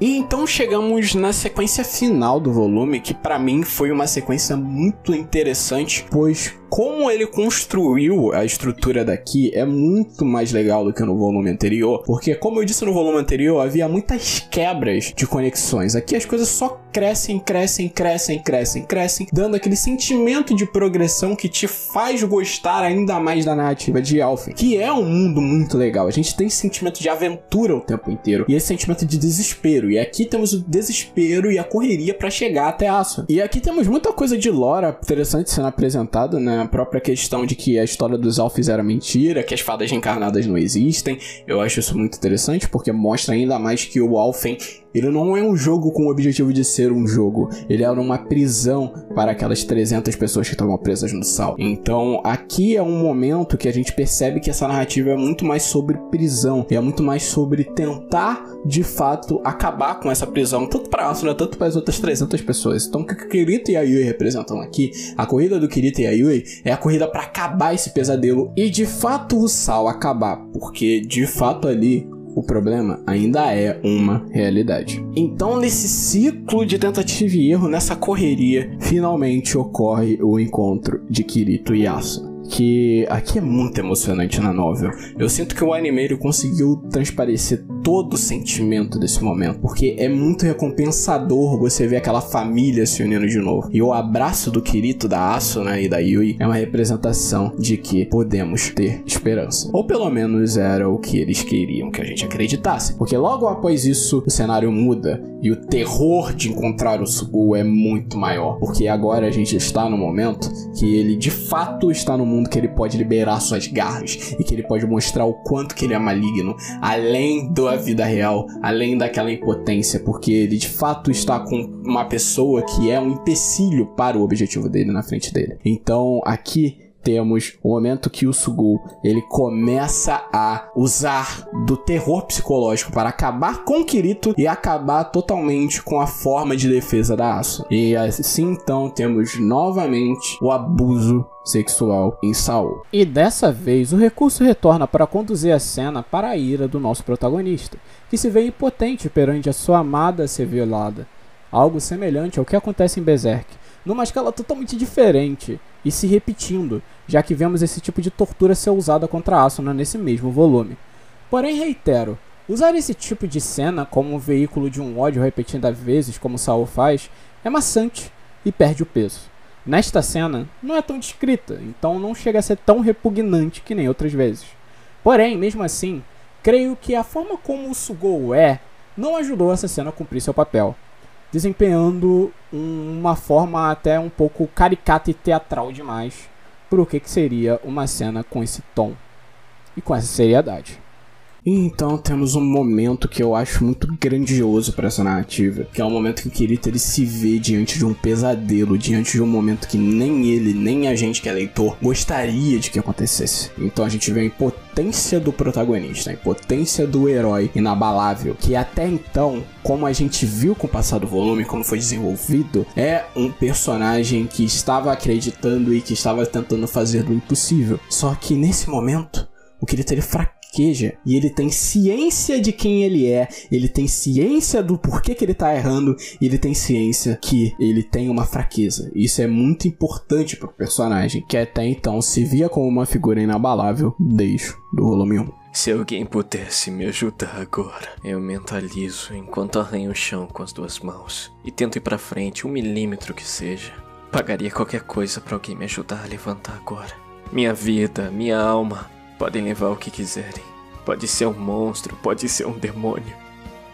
E então chegamos na sequência final do volume, que pra mim foi uma sequência muito interessante, pois como ele construiu a estrutura daqui é muito mais legal do que no volume anterior, porque como eu disse no volume anterior, havia muitas quebras de conexões. Aqui as coisas só crescem, crescem, crescem, crescem, crescem, dando aquele sentimento de progressão que te faz gostar ainda mais da narrativa de Alphen, que é um mundo muito legal. A gente tem esse sentimento de aventura o tempo inteiro, e esse sentimento de desespero. E aqui temos o desespero e a correria para chegar até Asuna. E aqui temos muita coisa de lore interessante sendo apresentada, né? A própria questão de que a história dos elfos era mentira, que as fadas reencarnadas não existem. Eu acho isso muito interessante, porque mostra ainda mais que o Alphen, ele não é um jogo com o objetivo de ser um jogo. Ele era uma prisão para aquelas trezentas pessoas que estavam presas no sal. Então aqui é um momento que a gente percebe que essa narrativa é muito mais sobre prisão, e é muito mais sobre tentar, de fato, acabar com essa prisão, tanto para Asuna, tanto para as outras trezentas pessoas. Então o que Kirito e a Yui representam aqui, a corrida do Kirito e a Yui, é a corrida para acabar esse pesadelo e, de fato, o sal acabar. Porque, de fato, ali o problema ainda é uma realidade. Então, nesse ciclo de tentativa e erro, nessa correria, finalmente ocorre o encontro de Kirito e Asuna, que aqui é muito emocionante na novel. Eu sinto que o anime conseguiu transparecer todo o sentimento desse momento, porque é muito recompensador você ver aquela família se unindo de novo. E o abraço do Kirito, da Asuna e da Yui é uma representação de que podemos ter esperança, ou pelo menos era o que eles queriam que a gente acreditasse, porque logo após isso o cenário muda e o terror de encontrar o Sugu é muito maior, porque agora a gente está no momento que ele de fato está no mundo que ele pode liberar suas garras e que ele pode mostrar o quanto que ele é maligno, além da vida real, além daquela impotência, porque ele de fato está com uma pessoa que é um empecilho para o objetivo dele na frente dele. Então aqui temos o momento que o Sugu, ele começa a usar do terror psicológico para acabar com Kirito e acabar totalmente com a forma de defesa da Asuna. E assim então temos novamente o abuso sexual em Saul. E dessa vez o recurso retorna para conduzir a cena para a ira do nosso protagonista, que se vê impotente perante a sua amada ser violada. Algo semelhante ao que acontece em Berserk, numa escala totalmente diferente e se repetindo, já que vemos esse tipo de tortura ser usada contra Asuna nesse mesmo volume. Porém, reitero, usar esse tipo de cena como um veículo de um ódio repetido às vezes, como Saul faz, é maçante e perde o peso. Nesta cena, não é tão descrita, então não chega a ser tão repugnante que nem outras vezes. Porém, mesmo assim, Creio que a forma como o Sugou é não ajudou essa cena a cumprir seu papel, desempenhando uma forma até um pouco caricata e teatral demais para o que seria uma cena com esse tom e com essa seriedade. Então temos um momento que eu acho muito grandioso para essa narrativa, que é o momento que o Kirito ele se vê diante de um pesadelo, diante de um momento que nem ele, nem a gente que é leitor, gostaria de que acontecesse. Então a gente vê a impotência do protagonista, a impotência do herói inabalável, que até então, como a gente viu com o passar do volume, como foi desenvolvido, é um personagem que estava acreditando e que estava tentando fazer do impossível. Só que nesse momento, o Kirito ele fracassou. E ele tem ciência de quem ele é, ele tem ciência do porquê que ele tá errando, e ele tem ciência que ele tem uma fraqueza. Isso é muito importante pro personagem, que até então se via como uma figura inabalável desde o volume um. Se alguém pudesse me ajudar agora, eu mentalizo enquanto arranho o chão com as duas mãos e tento ir pra frente um milímetro que seja. Pagaria qualquer coisa pra alguém me ajudar a levantar agora. Minha vida, minha alma... podem levar o que quiserem. Pode ser um monstro, pode ser um demônio.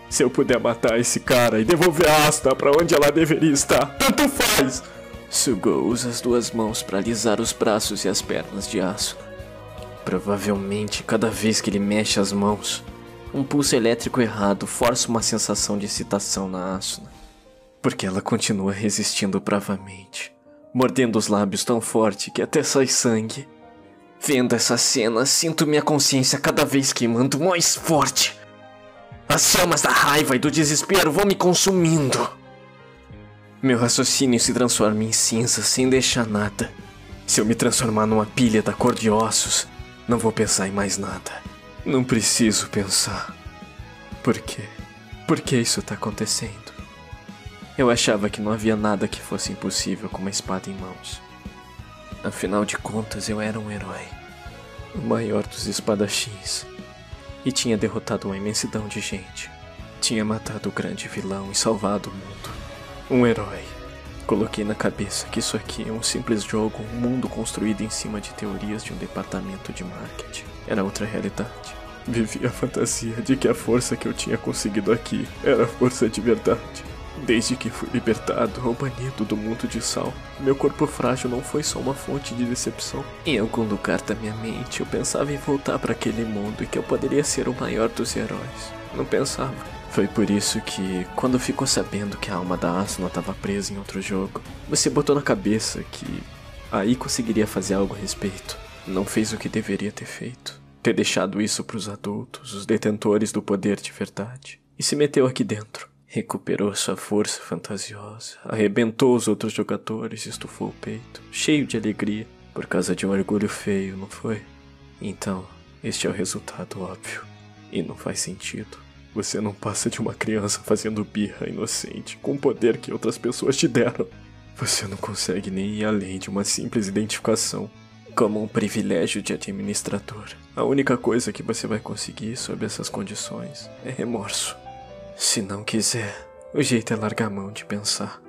Se eu puder matar esse cara e devolver a asta pra onde ela deveria estar, tanto faz! Sugou usa as duas mãos pra alisar os braços e as pernas de Asuna. Provavelmente, cada vez que ele mexe as mãos, um pulso elétrico errado força uma sensação de excitação na Asuna, porque ela continua resistindo bravamente, mordendo os lábios tão forte que até sai sangue. Vendo essa cena, sinto minha consciência cada vez queimando mais forte. As chamas da raiva e do desespero vão me consumindo. Meu raciocínio se transforma em cinza sem deixar nada. Se eu me transformar numa pilha da cor de ossos, não vou pensar em mais nada. Não preciso pensar. Por quê? Por que isso tá acontecendo? Eu achava que não havia nada que fosse impossível com uma espada em mãos. Afinal de contas, eu era um herói, o maior dos espadachins, e tinha derrotado uma imensidão de gente. Tinha matado o grande vilão e salvado o mundo. Um herói. Coloquei na cabeça que isso aqui é um simples jogo, um mundo construído em cima de teorias de um departamento de marketing. Era outra realidade. Vivi a fantasia de que a força que eu tinha conseguido aqui era força de verdade. Desde que fui libertado ou banido do mundo de sal, meu corpo frágil não foi só uma fonte de decepção. Em algum lugar da minha mente, eu pensava em voltar para aquele mundo e que eu poderia ser o maior dos heróis. Não pensava. Foi por isso que, quando ficou sabendo que a alma da Asuna estava presa em outro jogo, você botou na cabeça que aí conseguiria fazer algo a respeito. Não fez o que deveria ter feito. Ter deixado isso para os adultos, os detentores do poder de verdade. E se meteu aqui dentro. Recuperou sua força fantasiosa, arrebentou os outros jogadores, estufou o peito, cheio de alegria, por causa de um orgulho feio, não foi? Então, este é o resultado óbvio, e não faz sentido. Você não passa de uma criança fazendo birra inocente com o poder que outras pessoas te deram. Você não consegue nem ir além de uma simples identificação, como um privilégio de administrador. A única coisa que você vai conseguir sob essas condições é remorso. Se não quiser, o jeito é largar a mão de pensar.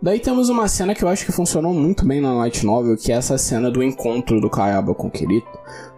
Daí temos uma cena que eu acho que funcionou muito bem na light novel, que é essa cena do encontro do Kayaba com o Kirito,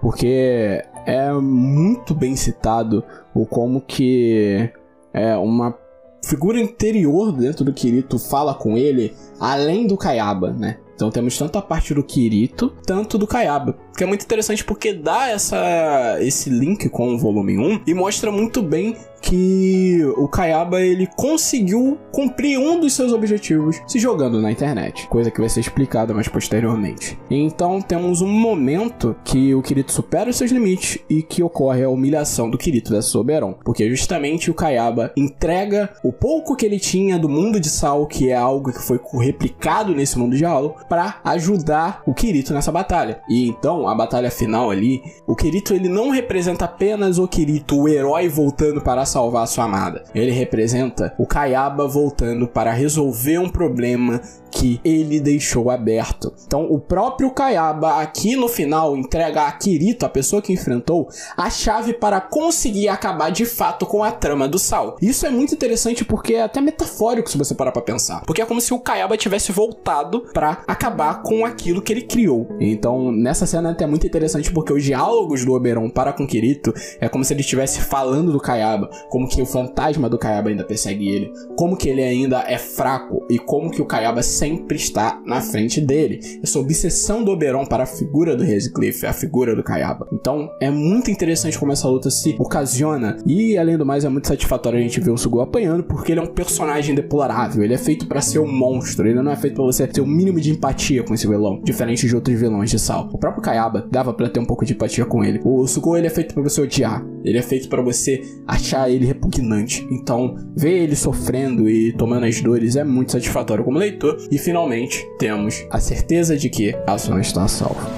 porque é muito bem citado o como que é uma figura interior dentro do Kirito fala com ele, além do Kayaba, né? Então temos tanto a parte do Kirito, tanto do Kayaba, que é muito interessante porque dá essa, esse link com o volume um e mostra muito bem que o Kayaba ele conseguiu cumprir um dos seus objetivos se jogando na internet, coisa que vai ser explicada mais posteriormente. Então temos um momento que o Kirito supera os seus limites e que ocorre a humilhação do Kirito dessa Oberon, porque justamente o Kayaba entrega o pouco que ele tinha do mundo de sal, que é algo que foi replicado nesse mundo de A L O, para ajudar o Kirito nessa batalha. E então, a batalha final ali, o Kirito ele não representa apenas o Kirito, o herói voltando para salvar a sua amada. Ele representa o Kayaba voltando para resolver um problema que ele deixou aberto. Então o próprio Kayaba aqui no final entrega a Kirito, a pessoa que enfrentou, a chave para conseguir acabar de fato com a trama do Sal. Isso é muito interessante porque é até metafórico se você parar pra pensar, porque é como se o Kayaba tivesse voltado pra acabar com aquilo que ele criou. Então nessa cena é até muito interessante porque os diálogos do Oberon para com Kirito é como se ele estivesse falando do Kayaba, como que o fantasma do Kayaba ainda persegue ele, como que ele ainda é fraco e como que o Kayaba sempre está na frente dele. Essa obsessão do Oberon para a figura do Heathcliff, a figura do Kayaba. Então é muito interessante como essa luta se ocasiona e, além do mais, é muito satisfatório a gente ver o Suguha apanhando, porque ele é um personagem deplorável, ele é feito para ser um monstro, ele não é feito para você ter o um mínimo de empatia com esse vilão, diferente de outros vilões de Sal. O próprio Kayaba dava para ter um pouco de empatia com ele. O Suguha, ele é feito para você odiar, ele é feito para você achar ele repugnante. Então ver ele sofrendo e tomando as dores é muito satisfatório como leitor. E finalmente temos a certeza de que Asuna está salva.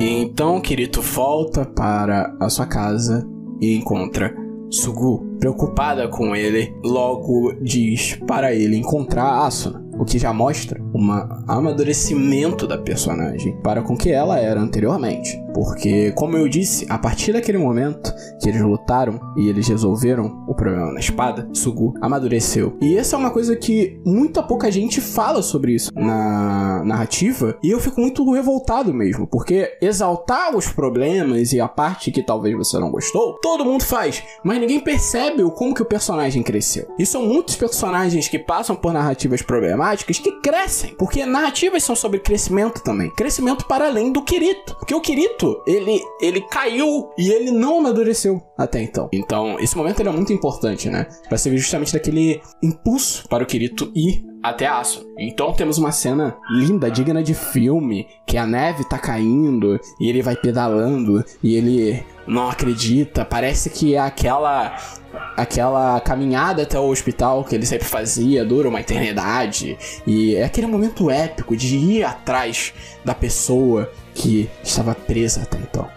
Então Kirito volta para a sua casa e encontra Sugu. Preocupada com ele, logo diz para ele encontrar Asuna, o que já mostra um amadurecimento da personagem para com que ela era anteriormente. Porque, como eu disse, a partir daquele momento que eles lutaram e eles resolveram o problema na espada, Sugu amadureceu. E essa é uma coisa que muita pouca gente fala sobre isso na narrativa, e eu fico muito revoltado mesmo, porque exaltar os problemas e a parte que talvez você não gostou, todo mundo faz, mas ninguém percebe o como que o personagem cresceu. E são muitos personagens que passam por narrativas problemáticas que crescem, porque narrativas são sobre crescimento também, crescimento para além do Kirito, porque o Kirito ele, ele caiu e ele não amadureceu até então. Então esse momento ele é muito importante, né, para servir justamente daquele impulso para o Kirito ir até Asuna. Então temos uma cena linda, digna de filme, que a neve tá caindo e ele vai pedalando e ele não acredita, parece que é aquela aquela caminhada até o hospital que ele sempre fazia, dura uma eternidade, e é aquele momento épico de ir atrás da pessoa que estava presa até então.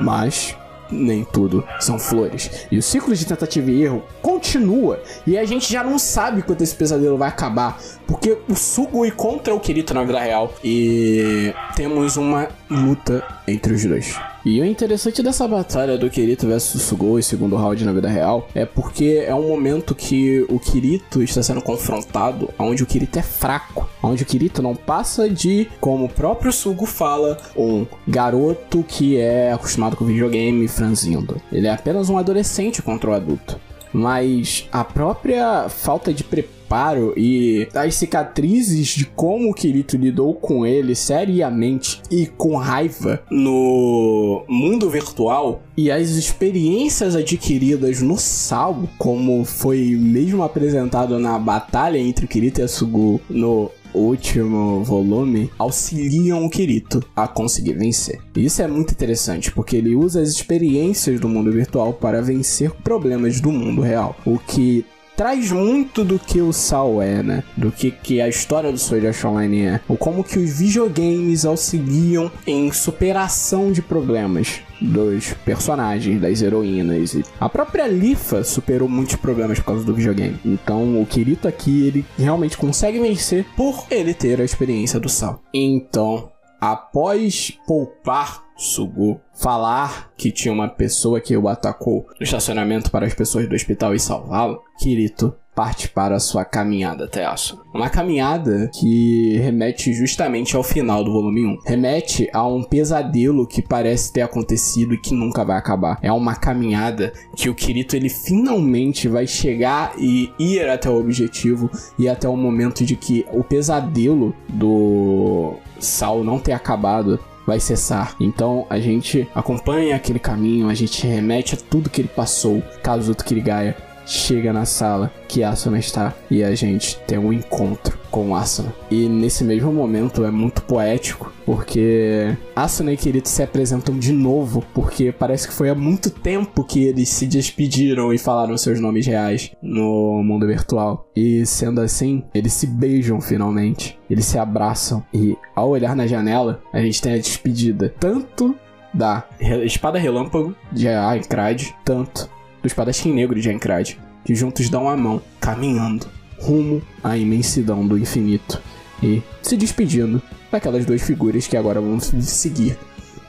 Mas nem tudo são flores, e o ciclo de tentativa e erro continua, e a gente já não sabe quando esse pesadelo vai acabar, porque o Sugui contra o Kirito na vida real, e temos uma luta entre os dois. E o interessante dessa batalha do Kirito versus Sugoi, segundo round na vida real, é porque é um momento que o Kirito está sendo confrontado, onde o Kirito é fraco, onde o Kirito não passa de, como o próprio Sugu fala, um garoto que é acostumado com videogame franzindo. Ele é apenas um adolescente contra o adulto. Mas a própria falta de preparo e as cicatrizes de como o Kirito lidou com ele seriamente e com raiva no mundo virtual, e as experiências adquiridas no Sal, como foi mesmo apresentado na batalha entre o Kirito e a Sugu no último volume, auxiliam o Kirito a conseguir vencer. Isso é muito interessante, porque ele usa as experiências do mundo virtual para vencer problemas do mundo real, o que traz muito do que o Sal é, né? Do que, que a história do Sword Art Online é. Ou como que os videogames auxiliam em superação de problemas dos personagens, das heroínas. A própria Leafa superou muitos problemas por causa do videogame. Então o Kirito aqui, ele realmente consegue vencer por ele ter a experiência do Sal. Então, após poupar Sugu, falar que tinha uma pessoa que o atacou no estacionamento para as pessoas do hospital e salvá-lo, Kirito parte para a sua caminhada até Asuna. Uma caminhada que remete justamente ao final do volume um. Remete a um pesadelo que parece ter acontecido e que nunca vai acabar. É uma caminhada que o Kirito ele finalmente vai chegar e ir até o objetivo, e até o momento de que o pesadelo do Sal não ter acabado vai cessar. Então a gente acompanha aquele caminho, a gente remete a tudo que ele passou. Kazuto Kirigaya chega na sala que Asuna está e a gente tem um encontro com Asuna. E nesse mesmo momento é muito poético, porque Asuna e Kirito se apresentam de novo, porque parece que foi há muito tempo que eles se despediram e falaram seus nomes reais no mundo virtual. E sendo assim, eles se beijam finalmente, eles se abraçam, e ao olhar na janela, a gente tem a despedida tanto da Espada Relâmpago de Aincrad, tanto do Espadachim Negro de Aincrad, que juntos dão a mão, caminhando rumo à imensidão do infinito e se despedindo daquelas duas figuras que agora vão seguir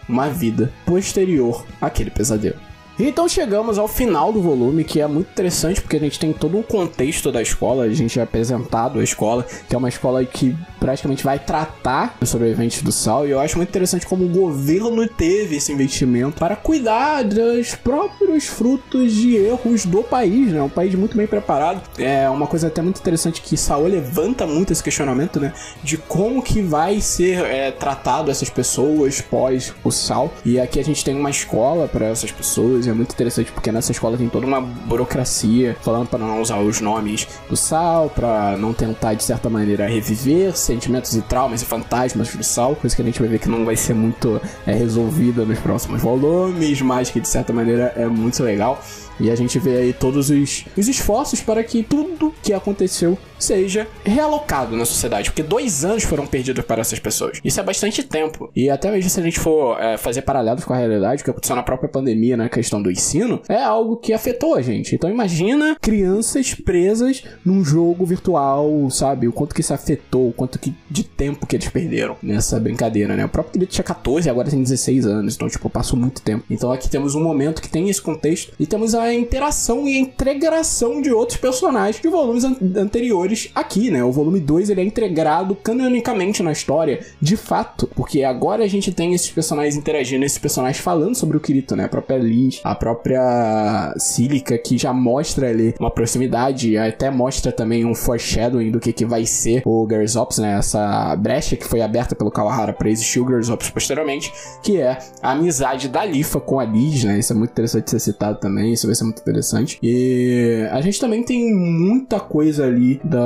uma vida posterior àquele pesadelo. Então chegamos ao final do volume, que é muito interessante porque a gente tem todo um contexto da escola, a gente é apresentado à escola, que é uma escola que praticamente vai tratar os sobreviventes do sal, e eu acho muito interessante como o governo teve esse investimento para cuidar dos próprios frutos de erros do país, né? Um país muito bem preparado. É uma coisa até muito interessante que Saul levanta muito esse questionamento, né? De como que vai ser é, tratado essas pessoas pós o sal, e aqui a gente tem uma escola para essas pessoas. É muito interessante porque nessa escola tem toda uma burocracia falando para não usar os nomes do sal, para não tentar de certa maneira reviver sentimentos e traumas e fantasmas do sal, coisa que a gente vai ver que não vai ser muito é, resolvida nos próximos volumes, mas que de certa maneira é muito legal. E a gente vê aí todos os, os esforços para que tudo que aconteceu seja realocado na sociedade, porque dois anos foram perdidos para essas pessoas. Isso é bastante tempo. E até mesmo se a gente for é, fazer paralelos com a realidade, o que aconteceu na própria pandemia, na questão do ensino, é algo que afetou a gente. Então imagina crianças presas num jogo virtual, sabe? O quanto que isso afetou, o quanto que de tempo que eles perderam nessa brincadeira, né? O próprio Kirito tinha quatorze, agora tem dezesseis anos, então, tipo, passou muito tempo. Então aqui temos um momento que tem esse contexto e temos a interação e a integração de outros personagens de volumes an anteriores aqui, né? O volume dois, ele é integrado canonicamente na história, de fato, porque agora a gente tem esses personagens interagindo, esses personagens falando sobre o Kirito, né? A própria Liz, a própria Sílica, que já mostra ali uma proximidade, até mostra também um foreshadowing do que, que vai ser o Girls Ops, né? Essa brecha que foi aberta pelo Kawahara pra existir o Girls Ops posteriormente, que é a amizade da Leafa com a Liz, né? Isso é muito interessante de ser citado também, isso vai ser muito interessante. E a gente também tem muita coisa ali da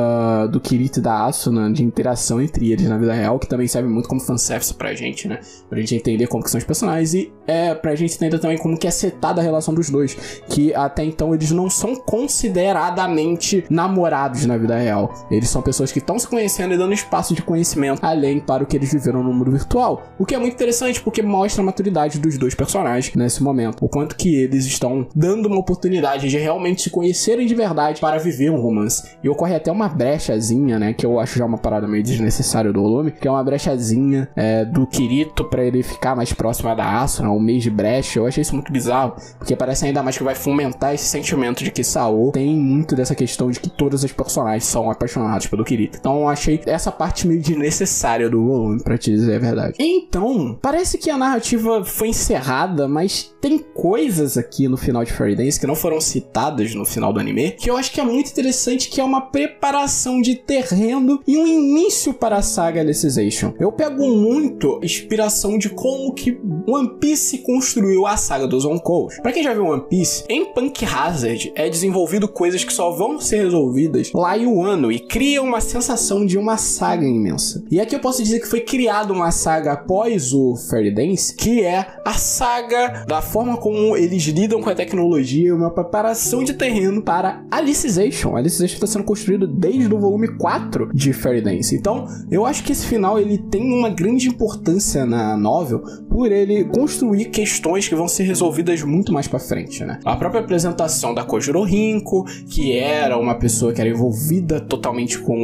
do Kirito e da Asuna, de interação entre eles na vida real, que também serve muito como fanservice pra gente, né? Pra gente entender como que são os personagens e é, pra gente entender também como que é setada a relação dos dois, que até então eles não são consideradamente namorados na vida real. Eles são pessoas que estão se conhecendo e dando espaço de conhecimento além para o que eles viveram no mundo virtual, o que é muito interessante porque mostra a maturidade dos dois personagens nesse momento, o quanto que eles estão dando uma oportunidade de realmente se conhecerem de verdade para viver um romance. E ocorre até uma uma brechazinha, né, que eu acho já uma parada meio desnecessária do volume, que é uma brechazinha é, do Kirito pra ele ficar mais próximo da Asuna, um mês de brecha. Eu achei isso muito bizarro, porque parece ainda mais que vai fomentar esse sentimento de que Sao tem muito dessa questão de que todas as personagens são apaixonadas pelo Kirito. Então eu achei essa parte meio desnecessária do volume, pra te dizer a verdade. Então, parece que a narrativa foi encerrada, mas tem coisas aqui no final de Fairy Dance que não foram citadas no final do anime, que eu acho que é muito interessante, que é uma preparação preparação de terreno e um início para a saga Alicization. Eu pego muito inspiração de como que One Piece construiu a saga dos Zonkous. Pra quem já viu One Piece, em Punk Hazard é desenvolvido coisas que só vão ser resolvidas lá em um ano e cria uma sensação de uma saga imensa. E aqui eu posso dizer que foi criada uma saga após o Fairy Dance, que é a saga da forma como eles lidam com a tecnologia, uma preparação de terreno para Alicization. A Alicization está sendo construído desde o volume quatro de Fairy Dance. Então, eu acho que esse final ele tem uma grande importância na novel por ele construir questões que vão ser resolvidas muito mais pra frente, né? A própria apresentação da Kojuro Rinko, que era uma pessoa que era envolvida totalmente com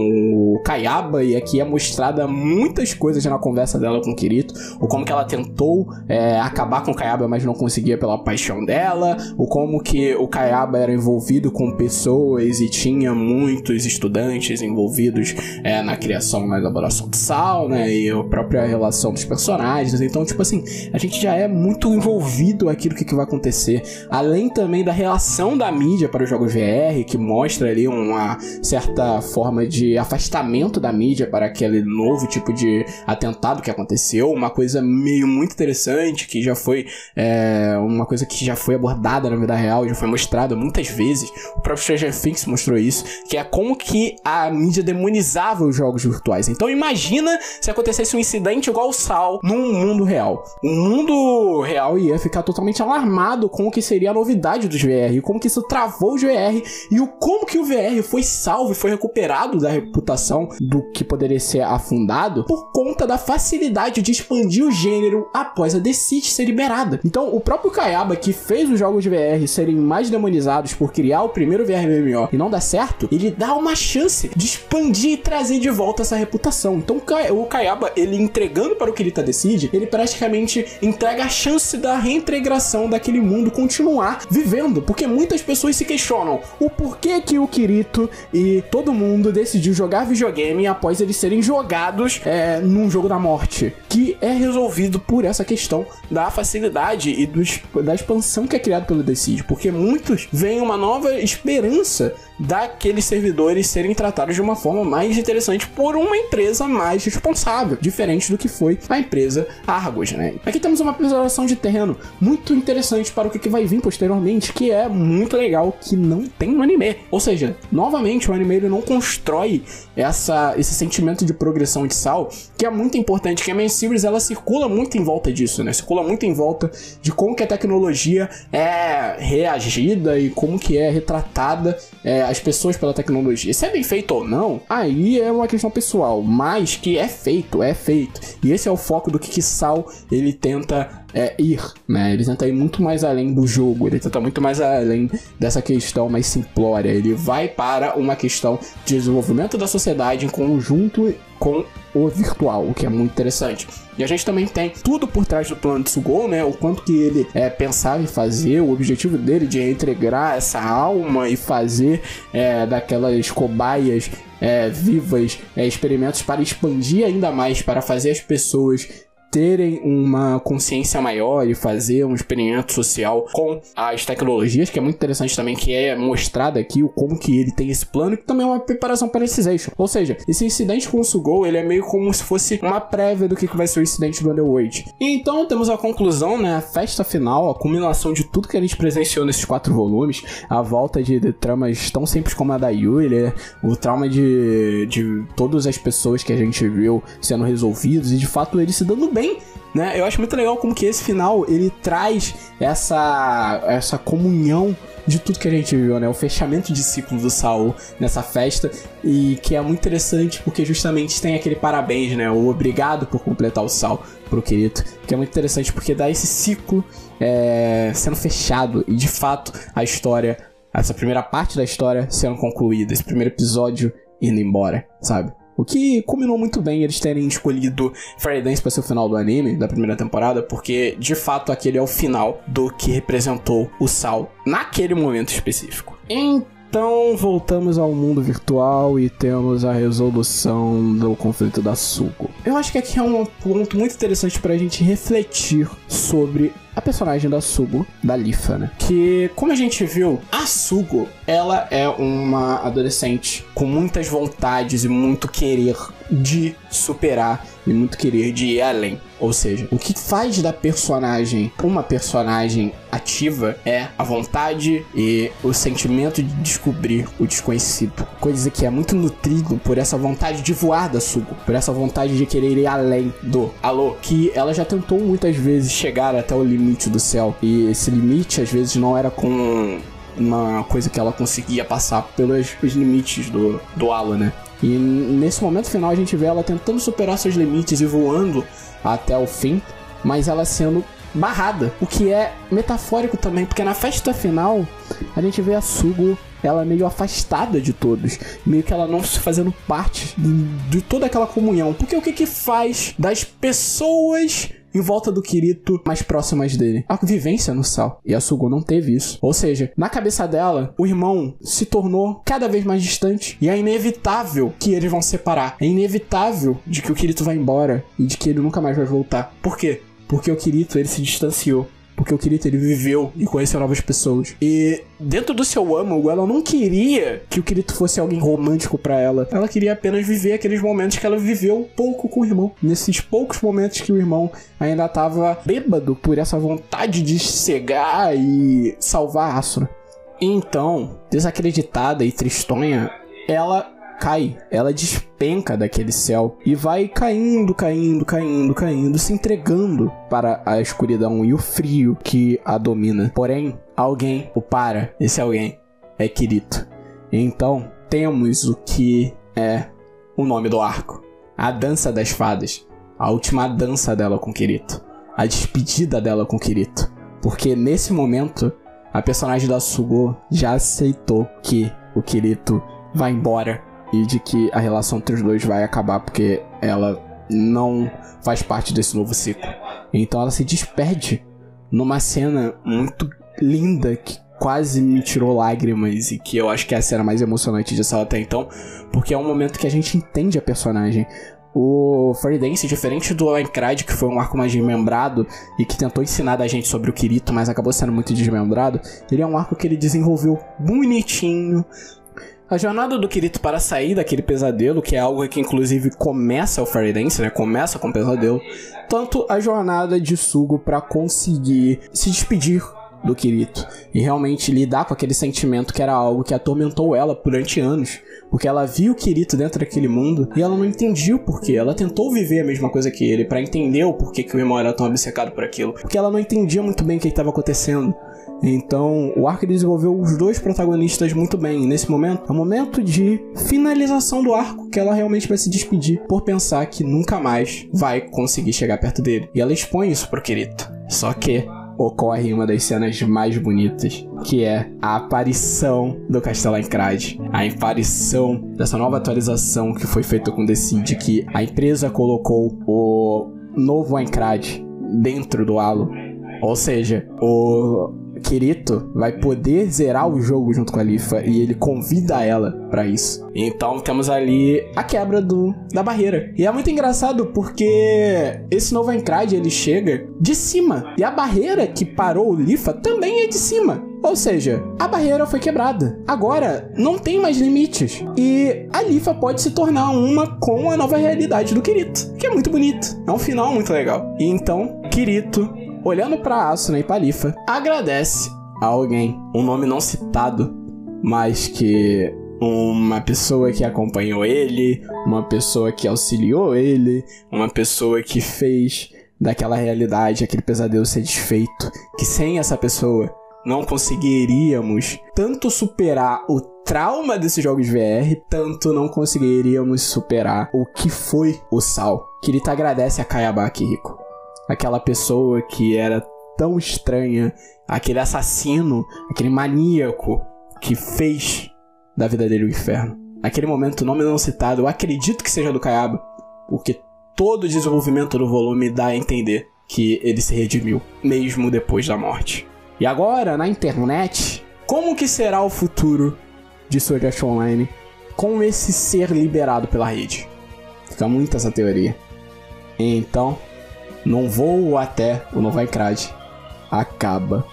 o Kayaba, e aqui é mostrada muitas coisas na conversa dela com o Kirito, ou como que ela tentou é, acabar com o Kayaba, mas não conseguia pela paixão dela, ou como que o Kayaba era envolvido com pessoas e tinha muitos estudantes envolvidos é, na criação, na elaboração de sal, né? E a própria relação dos personagens. Então, tipo assim, a gente já é muito envolvido aquilo que, que vai acontecer. Além também da relação da mídia para os jogos V R, que mostra ali uma certa forma de afastamento da mídia para aquele novo tipo de atentado que aconteceu. Uma coisa meio muito interessante, que já foi é, uma coisa que já foi abordada na vida real, já foi mostrada muitas vezes. O próprio Stranger Things mostrou isso, que é como que que a mídia demonizava os jogos virtuais. Então imagina se acontecesse um incidente igual o Sal num mundo real. O mundo real ia ficar totalmente alarmado chocado com o que seria a novidade dos V R, e como que isso travou os V R, e o como que o V R foi salvo e foi recuperado da reputação do que poderia ser afundado por conta da facilidade de expandir o gênero após a The Seed ser liberada. Então, o próprio Kayaba, que fez os jogos de V R serem mais demonizados por criar o primeiro V R M M O e não dá certo, ele dá uma chance de expandir e trazer de volta essa reputação. Então, o Kayaba, ele entregando para o Kirito The Seed, ele praticamente entrega a chance da reintegração daquele mundo continuar vivendo, porque muitas pessoas se questionam o porquê que o Kirito e todo mundo decidiu jogar videogame após eles serem jogados é, num jogo da morte, que é resolvido por essa questão da facilidade e dos, da expansão que é criada pelo The Seed, porque muitos veem uma nova esperança daqueles servidores serem tratados de uma forma mais interessante por uma empresa mais responsável, diferente do que foi a empresa Argos, né? Aqui temos uma preservação de terreno muito interessante para o que vai vir posteriormente, que é muito legal, que não tem no anime. Ou seja, novamente, o anime ele não constrói essa, esse sentimento de progressão de sal, que é muito importante, que a main series ela circula muito em volta disso, né? Circula muito em volta de como que a tecnologia é reagida e como que é retratada é, as pessoas pela tecnologia. Se é bem feito ou não, aí é uma questão pessoal, mas que é feito, é feito. E esse é o foco do que, que Sal ele tenta é, ir, né? Ele tenta ir muito mais além do jogo, ele tenta muito mais além dessa questão mais simplória. Ele vai para uma questão de desenvolvimento da sociedade em conjunto com o virtual, o que é muito interessante. E a gente também tem tudo por trás do plano de Sugou, né? O quanto que ele é, pensava em fazer, o objetivo dele de integrar essa alma e fazer é, daquelas cobaias é, vivas é, experimentos para expandir ainda mais, para fazer as pessoas terem uma consciência maior e fazer um experimento social com as tecnologias, que é muito interessante também, que é mostrado aqui o como que ele tem esse plano, que também é uma preparação para a Alicization. Ou seja, esse incidente com o Sugou, ele é meio como se fosse uma prévia do que vai ser o incidente do Underworld. E então temos a conclusão, né, a festa final, a culminação de tudo que a gente presenciou nesses quatro volumes, a volta de, de tramas tão simples como a da Yulia, o trauma de, de todas as pessoas que a gente viu sendo resolvidos, e de fato ele se dando bem. Né? Eu acho muito legal como que esse final ele traz essa, essa comunhão de tudo que a gente viu, né? O fechamento de ciclo do Saul nessa festa, e que é muito interessante porque justamente tem aquele parabéns, né? O obrigado por completar o Saul pro Kirito, que é muito interessante porque dá esse ciclo é, sendo fechado, e de fato a história, essa primeira parte da história sendo concluída, esse primeiro episódio indo embora, sabe? O que combinou muito bem eles terem escolhido Fairy Dance para ser o final do anime, da primeira temporada, porque de fato aquele é o final do que representou o Sal naquele momento específico. Então voltamos ao mundo virtual e temos a resolução do conflito da Suguha. Eu acho que aqui é um ponto muito interessante pra gente refletir sobre a personagem da Suguha, da Leafa, né? Que, como a gente viu, a Suguha, ela é uma adolescente com muitas vontades e muito querer de superar e muito querer de ir além. Ou seja, o que faz da personagem uma personagem ativa é a vontade e o sentimento de descobrir o desconhecido. Coisa que é muito nutrido por essa vontade de voar da Suguha, por essa vontade de querer ir além do A L O, que ela já tentou muitas vezes chegar até o limite do céu, e esse limite às vezes não era com uma coisa que ela conseguia passar pelos os limites do, do A L O, né? E nesse momento final a gente vê ela tentando superar seus limites e voando até o fim, mas ela sendo barrada, o que é metafórico também, porque na festa final a gente vê a Suguha, ela meio afastada de todos, meio que ela não se fazendo parte de toda aquela comunhão, porque o que que faz das pessoas em volta do Kirito, mais próximas dele? A vivência no Sal. E a Suguha não teve isso. Ou seja, na cabeça dela, o irmão se tornou cada vez mais distante, e é inevitável que eles vão se separar. É inevitável de que o Kirito vai embora e de que ele nunca mais vai voltar. Por quê? Porque o Kirito, ele se distanciou. Porque o Kirito, ele viveu e conheceu novas pessoas. E dentro do seu âmago, ela não queria que o Kirito fosse alguém romântico pra ela. Ela queria apenas viver aqueles momentos que ela viveu pouco com o irmão. Nesses poucos momentos que o irmão ainda tava bêbado por essa vontade de cegar e salvar a Asuna. Então, desacreditada e tristonha, ela cai, ela despenca daquele céu e vai caindo, caindo, caindo, caindo, se entregando para a escuridão e o frio que a domina. Porém, alguém o para. Esse alguém é Kirito. Então, temos o que é o nome do arco: a Dança das Fadas. A última dança dela com Kirito. A despedida dela com Kirito. Porque nesse momento, a personagem da Suguha já aceitou que o Kirito vai embora e de que a relação entre os dois vai acabar, porque ela não faz parte desse novo ciclo. Então ela se despede numa cena muito linda que quase me tirou lágrimas e que eu acho que é a cena mais emocionante de sala até então, porque é um momento que a gente entende a personagem. O Fairy Dance, diferente do Aincrad, que foi um arco mais desmembrado e que tentou ensinar a gente sobre o Kirito, mas acabou sendo muito desmembrado, ele é um arco que ele desenvolveu bonitinho. A jornada do Kirito para sair daquele pesadelo, que é algo que inclusive começa o Fairy Dance, né? Começa com o pesadelo. Tanto a jornada de Sugo para conseguir se despedir do Kirito e realmente lidar com aquele sentimento que era algo que atormentou ela durante anos, porque ela viu o Kirito dentro daquele mundo e ela não entendia o porquê. Ela tentou viver a mesma coisa que ele para entender o porquê que o irmão era tão obcecado por aquilo, porque ela não entendia muito bem o que estava acontecendo. Então o arco desenvolveu os dois protagonistas muito bem. E nesse momento é o momento de finalização do arco, que ela realmente vai se despedir por pensar que nunca mais vai conseguir chegar perto dele, e ela expõe isso pro Kirito. Só que ocorre uma das cenas mais bonitas, que é a aparição do Castelo Aincrad, a aparição dessa nova atualização que foi feita com The Seed, que a empresa colocou o novo Aincrad dentro do A L O, ou seja, o Kirito vai poder zerar o jogo junto com a Leafa e ele convida ela pra isso. Então temos ali a quebra do, da barreira. E é muito engraçado porque esse novo Aincrad, ele chega de cima, e a barreira que parou o Leafa também é de cima. Ou seja, a barreira foi quebrada. Agora não tem mais limites. E a Leafa pode se tornar uma com a nova realidade do Kirito, que é muito bonito. É um final muito legal. E então Kirito, olhando pra Asuna e pra Leafa, agradece a alguém, um nome não citado, mas que uma pessoa que acompanhou ele, uma pessoa que auxiliou ele, uma pessoa que fez daquela realidade, aquele pesadelo ser desfeito, que sem essa pessoa não conseguiríamos tanto superar o trauma desses jogos V R, tanto não conseguiríamos superar o que foi o Sal. Kirito agradece a Kayaba Akihiko, aquela pessoa que era tão estranha, aquele assassino, aquele maníaco que fez da vida dele o inferno. Naquele momento, o nome não citado, eu acredito que seja do Kayaba, porque todo o desenvolvimento do volume dá a entender que ele se redimiu, mesmo depois da morte. E agora, na internet, como que será o futuro de Sword Art Online com esse ser liberado pela rede? Fica muito essa teoria. Então, num voo até o novo Aincrad, acaba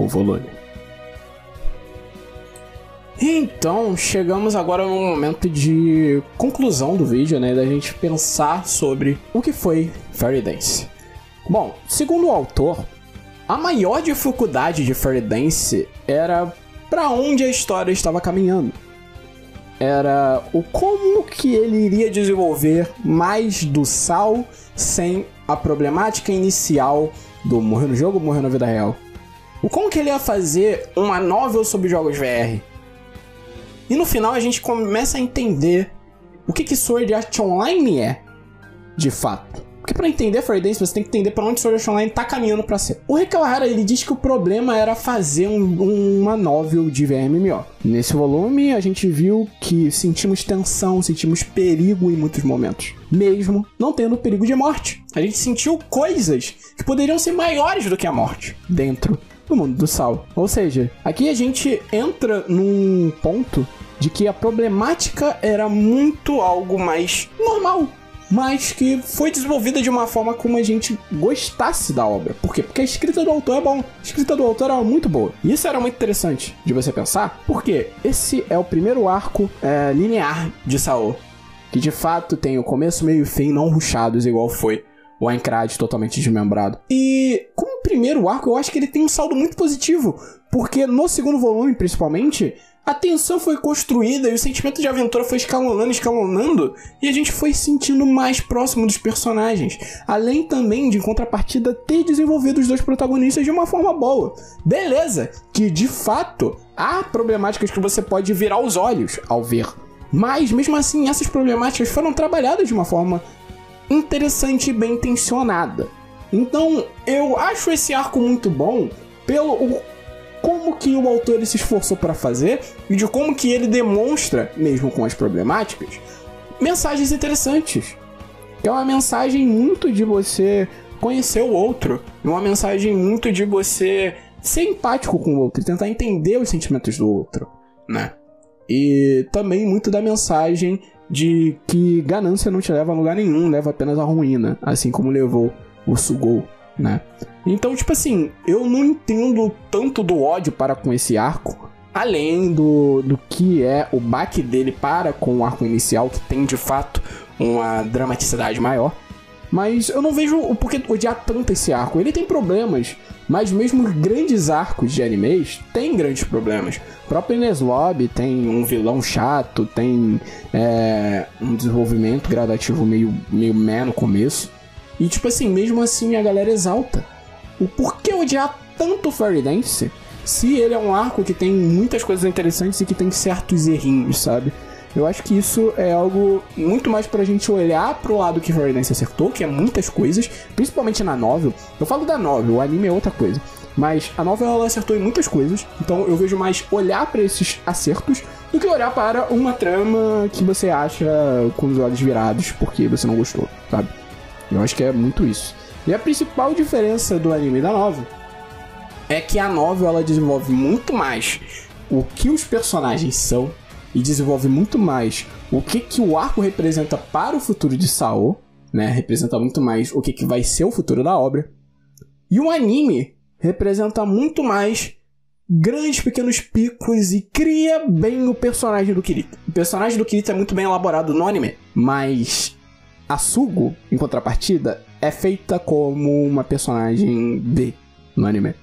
o volume. Então, chegamos agora no momento de conclusão do vídeo, né? Da gente pensar sobre o que foi Fairy Dance. Bom, segundo o autor, a maior dificuldade de Fairy Dance era para onde a história estava caminhando. Era o como que ele iria desenvolver mais do Sal sem a problemática inicial do morrer no jogo, morrer na vida real. O como que ele ia fazer uma novel sobre jogos V R. E no final a gente começa a entender o que que Sword Art Online é, de fato. Porque pra entender Fairy Dance você tem que entender pra onde Sword Art Online tá caminhando pra ser. O Rei Kawahara, ele diz que o problema era fazer um, uma novel de V R M M O. Nesse volume a gente viu que sentimos tensão, sentimos perigo em muitos momentos, mesmo não tendo perigo de morte. A gente sentiu coisas que poderiam ser maiores do que a morte dentro do mundo do Sal. Ou seja, aqui a gente entra num ponto de que a problemática era muito algo mais normal, mas que foi desenvolvida de uma forma como a gente gostasse da obra. Por quê? Porque a escrita do autor é bom. A escrita do autor era muito boa. E isso era muito interessante de você pensar, porque esse é o primeiro arco é, linear de Sao, que de fato tem o começo, meio e fim não ruxados, igual foi o Aincrad totalmente desmembrado. E como primeiro arco, eu acho que ele tem um saldo muito positivo, porque no segundo volume, principalmente, a tensão foi construída e o sentimento de aventura foi escalonando, escalonando, e a gente foi sentindo mais próximo dos personagens, além também de, em contrapartida, ter desenvolvido os dois protagonistas de uma forma boa. Beleza, que de fato há problemáticas que você pode virar os olhos ao ver, mas mesmo assim essas problemáticas foram trabalhadas de uma forma interessante e bem intencionada. Então eu acho esse arco muito bom pelo o, como que o autor ele se esforçou para fazer e de como que ele demonstra, mesmo com as problemáticas, mensagens interessantes. É uma mensagem muito de você conhecer o outro, é uma mensagem muito de você ser empático com o outro e tentar entender os sentimentos do outro, né? E também muito da mensagem de que ganância não te leva a lugar nenhum, leva apenas à ruína, assim como levou o Sugou, né? Então, tipo assim, eu não entendo tanto do ódio para com esse arco, além do, do que é o baque dele para com o arco inicial, que tem, de fato, uma dramaticidade maior. Mas eu não vejo o porquê odiar tanto esse arco. Ele tem problemas, mas mesmo os grandes arcos de animes têm grandes problemas. O próprio Ines Lobby tem um vilão chato, tem é, um desenvolvimento gradativo meio, meio meh no começo. E, tipo assim, mesmo assim a galera exalta. O porquê odiar tanto Fairy Dance se ele é um arco que tem muitas coisas interessantes e que tem certos errinhos, sabe? Eu acho que isso é algo muito mais pra gente olhar pro lado que Fairy Dance acertou, que é muitas coisas, principalmente na novel. Eu falo da novel, o anime é outra coisa. Mas a novel ela acertou em muitas coisas, então eu vejo mais olhar pra esses acertos do que olhar para uma trama que você acha com os olhos virados porque você não gostou, sabe? Eu acho que é muito isso. E a principal diferença do anime e da novel é que a novel ela desenvolve muito mais o que os personagens são e desenvolve muito mais o que, que o arco representa para o futuro de Sao, né? Representa muito mais o que, que vai ser o futuro da obra. E o anime representa muito mais grandes pequenos picos e cria bem o personagem do Kirito. O personagem do Kirito é muito bem elaborado no anime, mas a Sugu, em contrapartida, é feita como uma personagem B no anime.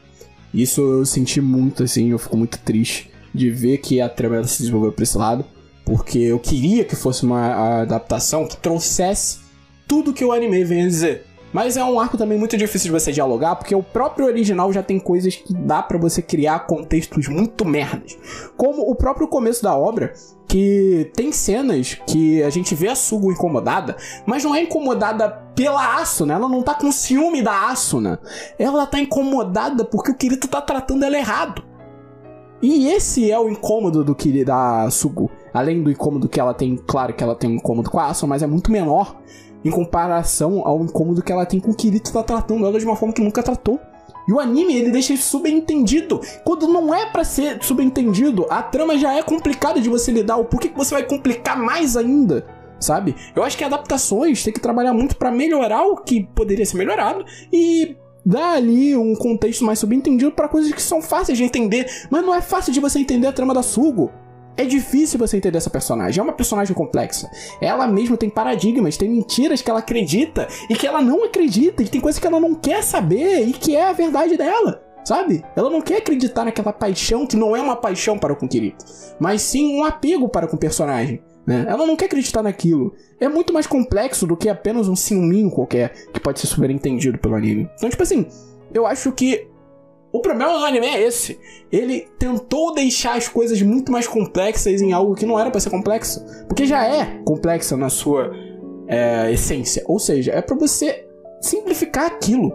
Isso eu senti muito, assim, eu fico muito triste de ver que a trama se desenvolveu pra esse lado, porque eu queria que fosse uma adaptação que trouxesse tudo que o anime vem a dizer. Mas é um arco também muito difícil de você dialogar, porque o próprio original já tem coisas que dá pra você criar contextos muito merdas. Como o próprio começo da obra, que tem cenas que a gente vê a Sugu incomodada, mas não é incomodada pela Asuna, ela não tá com ciúme da Asuna. Ela tá incomodada porque o Kirito tá tratando ela errado. E esse é o incômodo do Kirito, da Sugu. Além do incômodo que ela tem, claro que ela tem um incômodo com a Asuna, mas é muito menor em comparação ao incômodo que ela tem com o Kirito tá tratando ela de uma forma que nunca tratou. E o anime, ele deixa isso subentendido. Quando não é pra ser subentendido, a trama já é complicada de você lidar. O porquê que você vai complicar mais ainda, sabe? Eu acho que adaptações tem que trabalhar muito pra melhorar o que poderia ser melhorado e dar ali um contexto mais subentendido pra coisas que são fáceis de entender. Mas não é fácil de você entender a trama da Sugu. É difícil você entender essa personagem, é uma personagem complexa. Ela mesma tem paradigmas, tem mentiras que ela acredita e que ela não acredita, e tem coisas que ela não quer saber e que é a verdade dela, sabe? Ela não quer acreditar naquela paixão que não é uma paixão para com o Kirito, mas sim um apego para com o personagem, né? Ela não quer acreditar naquilo. É muito mais complexo do que apenas um ciúminho qualquer que pode ser subentendido pelo anime. Então, tipo assim, eu acho que o problema do anime é esse. Ele tentou deixar as coisas muito mais complexas em algo que não era pra ser complexo. Porque já é complexa na sua é, essência. Ou seja, é pra você simplificar aquilo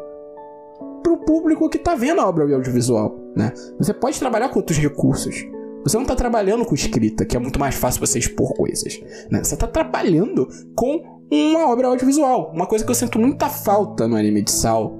pro público que tá vendo a obra audiovisual, né? Você pode trabalhar com outros recursos. Você não tá trabalhando com escrita, que é muito mais fácil você expor coisas, né? Você tá trabalhando com uma obra audiovisual. Uma coisa que eu sinto muita falta no anime de Sao,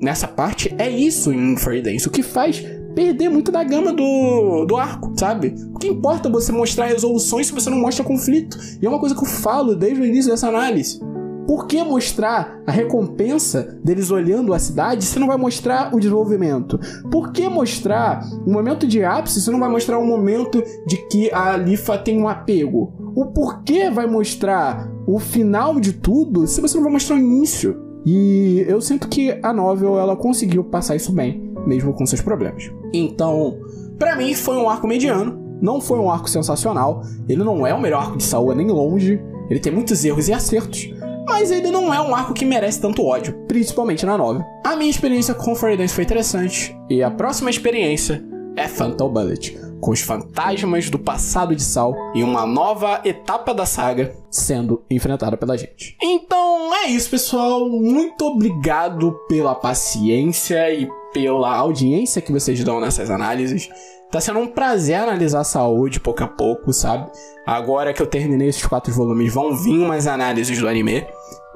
nessa parte, é isso em Fairy Dance, o que faz perder muito da gama do, do arco, sabe? O que importa é você mostrar resoluções se você não mostra conflito. E é uma coisa que eu falo desde o início dessa análise. Por que mostrar a recompensa deles olhando a cidade se não vai mostrar o desenvolvimento? Por que mostrar um momento de ápice se não vai mostrar um momento de que a Leafa tem um apego? O porquê vai mostrar o final de tudo se você não vai mostrar o início? E eu sinto que a novel, ela conseguiu passar isso bem, mesmo com seus problemas. Então, pra mim, foi um arco mediano. Não foi um arco sensacional, ele não é o melhor arco de Saúl nem longe, ele tem muitos erros e acertos, mas ele não é um arco que merece tanto ódio, principalmente na novela. A minha experiência com Fairy Dance foi interessante, e a próxima experiência é Phantom Bullet, com os fantasmas do passado de Saul e uma nova etapa da saga sendo enfrentada pela gente. Então é isso, pessoal. Muito obrigado pela paciência e pela audiência que vocês dão nessas análises. Tá sendo um prazer analisar Saul de pouco a pouco, sabe? Agora que eu terminei esses quatro volumes, vão vir umas análises do anime.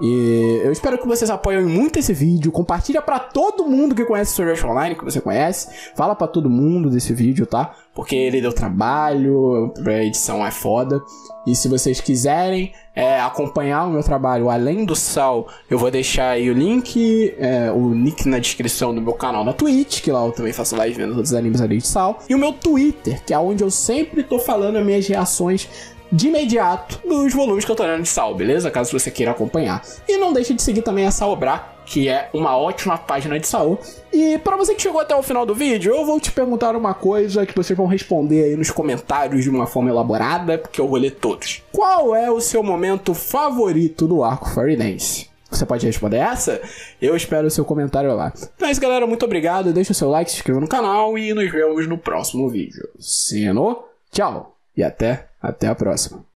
E eu espero que vocês apoiem muito esse vídeo. Compartilha pra todo mundo que conhece Sword Art Online, que você conhece. Fala pra todo mundo desse vídeo, tá? Porque ele deu trabalho, a edição é foda. E se vocês quiserem é, acompanhar o meu trabalho além do Sal, eu vou deixar aí o link, é, o nick na descrição do meu canal na Twitch, que lá eu também faço live vendo outros animes ali de Sal. E o meu Twitter, que é onde eu sempre tô falando as minhas reações de imediato dos volumes que eu tô lendo de Saul, beleza? Caso você queira acompanhar. E não deixe de seguir também a Saobra, que é uma ótima página de Saul. E pra você que chegou até o final do vídeo, eu vou te perguntar uma coisa que vocês vão responder aí nos comentários de uma forma elaborada, porque eu vou ler todos. Qual é o seu momento favorito do arco Fairy Dance? Você pode responder essa? Eu espero o seu comentário lá. Então é isso, galera. Muito obrigado. Deixa o seu like, se inscreva no canal e nos vemos no próximo vídeo. Sino, tchau! E até, até a próxima.